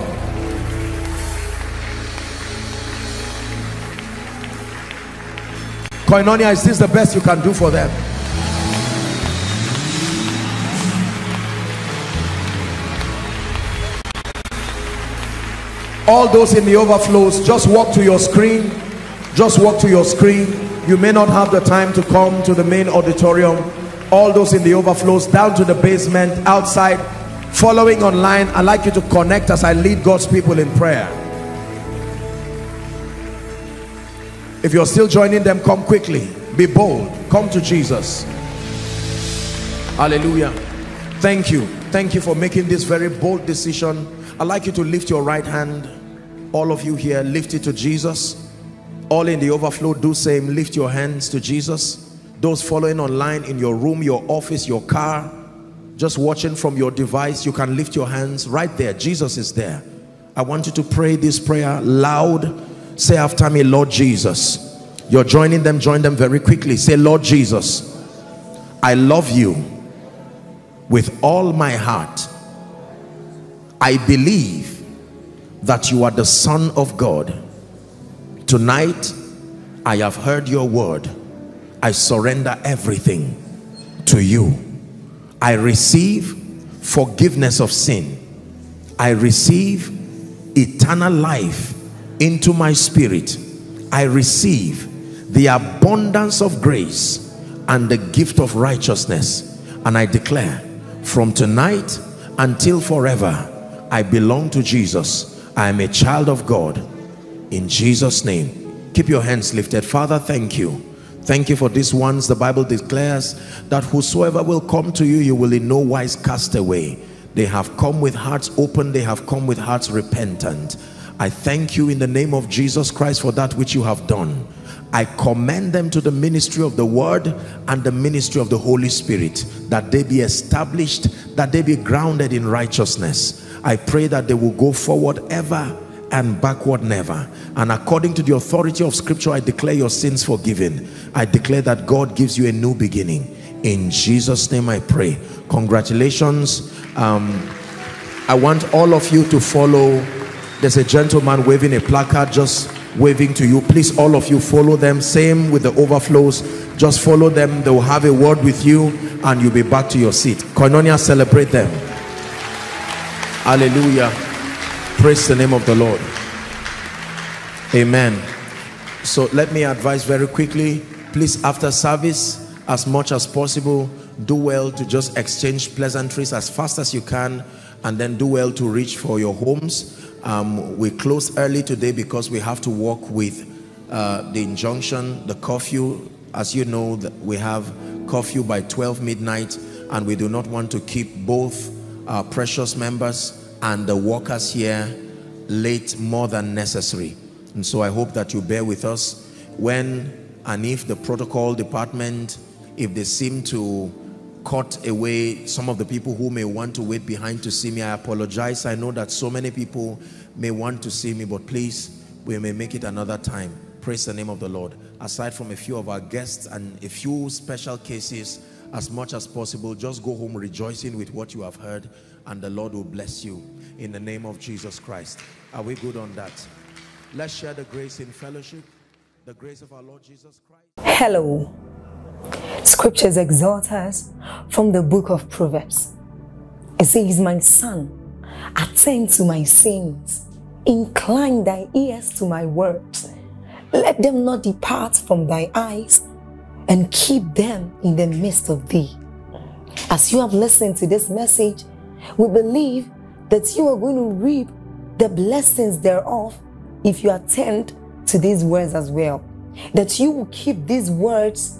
Koinonia, is this the best you can do for them? All those in the overflows, just walk to your screen. Just walk to your screen. You may not have the time to come to the main auditorium. All those in the overflows, down to the basement, outside, following online, I'd like you to connect as I lead God's people in prayer. If you're still joining them, come quickly. Be bold. Come to Jesus. Hallelujah. Thank you. Thank you for making this very bold decision. I'd like you to lift your right hand. All of you here, lift it to Jesus. All in the overflow, do same. Lift your hands to Jesus. Those following online, in your room, your office, your car, just watching from your device, you can lift your hands right there. Jesus is there. I want you to pray this prayer loud. Say after me, Lord Jesus. You're joining them, join them very quickly. Say, Lord Jesus, I love you with all my heart. I believe that you are the Son of God. Tonight, I have heard your word. I surrender everything to you. I receive forgiveness of sin. I receive eternal life into my spirit. I receive the abundance of grace and the gift of righteousness, and I declare from tonight until forever, I belong to Jesus. I am a child of God. In Jesus' name, keep your hands lifted. Father, thank you. Thank you for these ones. The Bible declares that whosoever will come to you, you will in no wise cast away. They have come with hearts open. They have come with hearts repentant. I thank you in the name of Jesus Christ for that which you have done. I commend them to the ministry of the word and the ministry of the Holy Spirit, that they be established, that they be grounded in righteousness. I pray that they will go forward ever and backward never. And according to the authority of Scripture, I declare your sins forgiven. I declare that God gives you a new beginning. In Jesus' name I pray. Congratulations. Um, I want all of you to follow. There's a gentleman waving a placard, just waving to you. Please, all of you, follow them. Same with the overflows. Just follow them. They will have a word with you and you'll be back to your seat. Koinonia, celebrate them. Hallelujah. Praise the name of the Lord. Amen. So let me advise very quickly. Please, after service, as much as possible, do well to just exchange pleasantries as fast as you can, and then do well to reach for your homes. Um, we close early today because we have to work with uh, the injunction, the curfew. As you know, that we have curfew by twelve midnight, and we do not want to keep both our precious members and the workers here late more than necessary. And so I hope that you bear with us when and if the protocol department, if they seem to cut away some of the people who may want to wait behind to see me, I apologize. I know that so many people may want to see me, but please, we may make it another time. Praise the name of the Lord. Aside from a few of our guests and a few special cases, as much as possible, just go home rejoicing with what you have heard, and the Lord will bless you in the name of Jesus Christ. Are we good on that? Let's share the grace in fellowship, the grace of our Lord Jesus Christ. Hello. Scriptures exhort us from the book of Proverbs. It says, my son, attend to my sins, incline thy ears to my words, let them not depart from thy eyes, and keep them in the midst of thee. As you have listened to this message, we believe that you are going to reap the blessings thereof if you attend to these words as well, that you will keep these words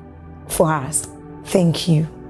for us. Thank you.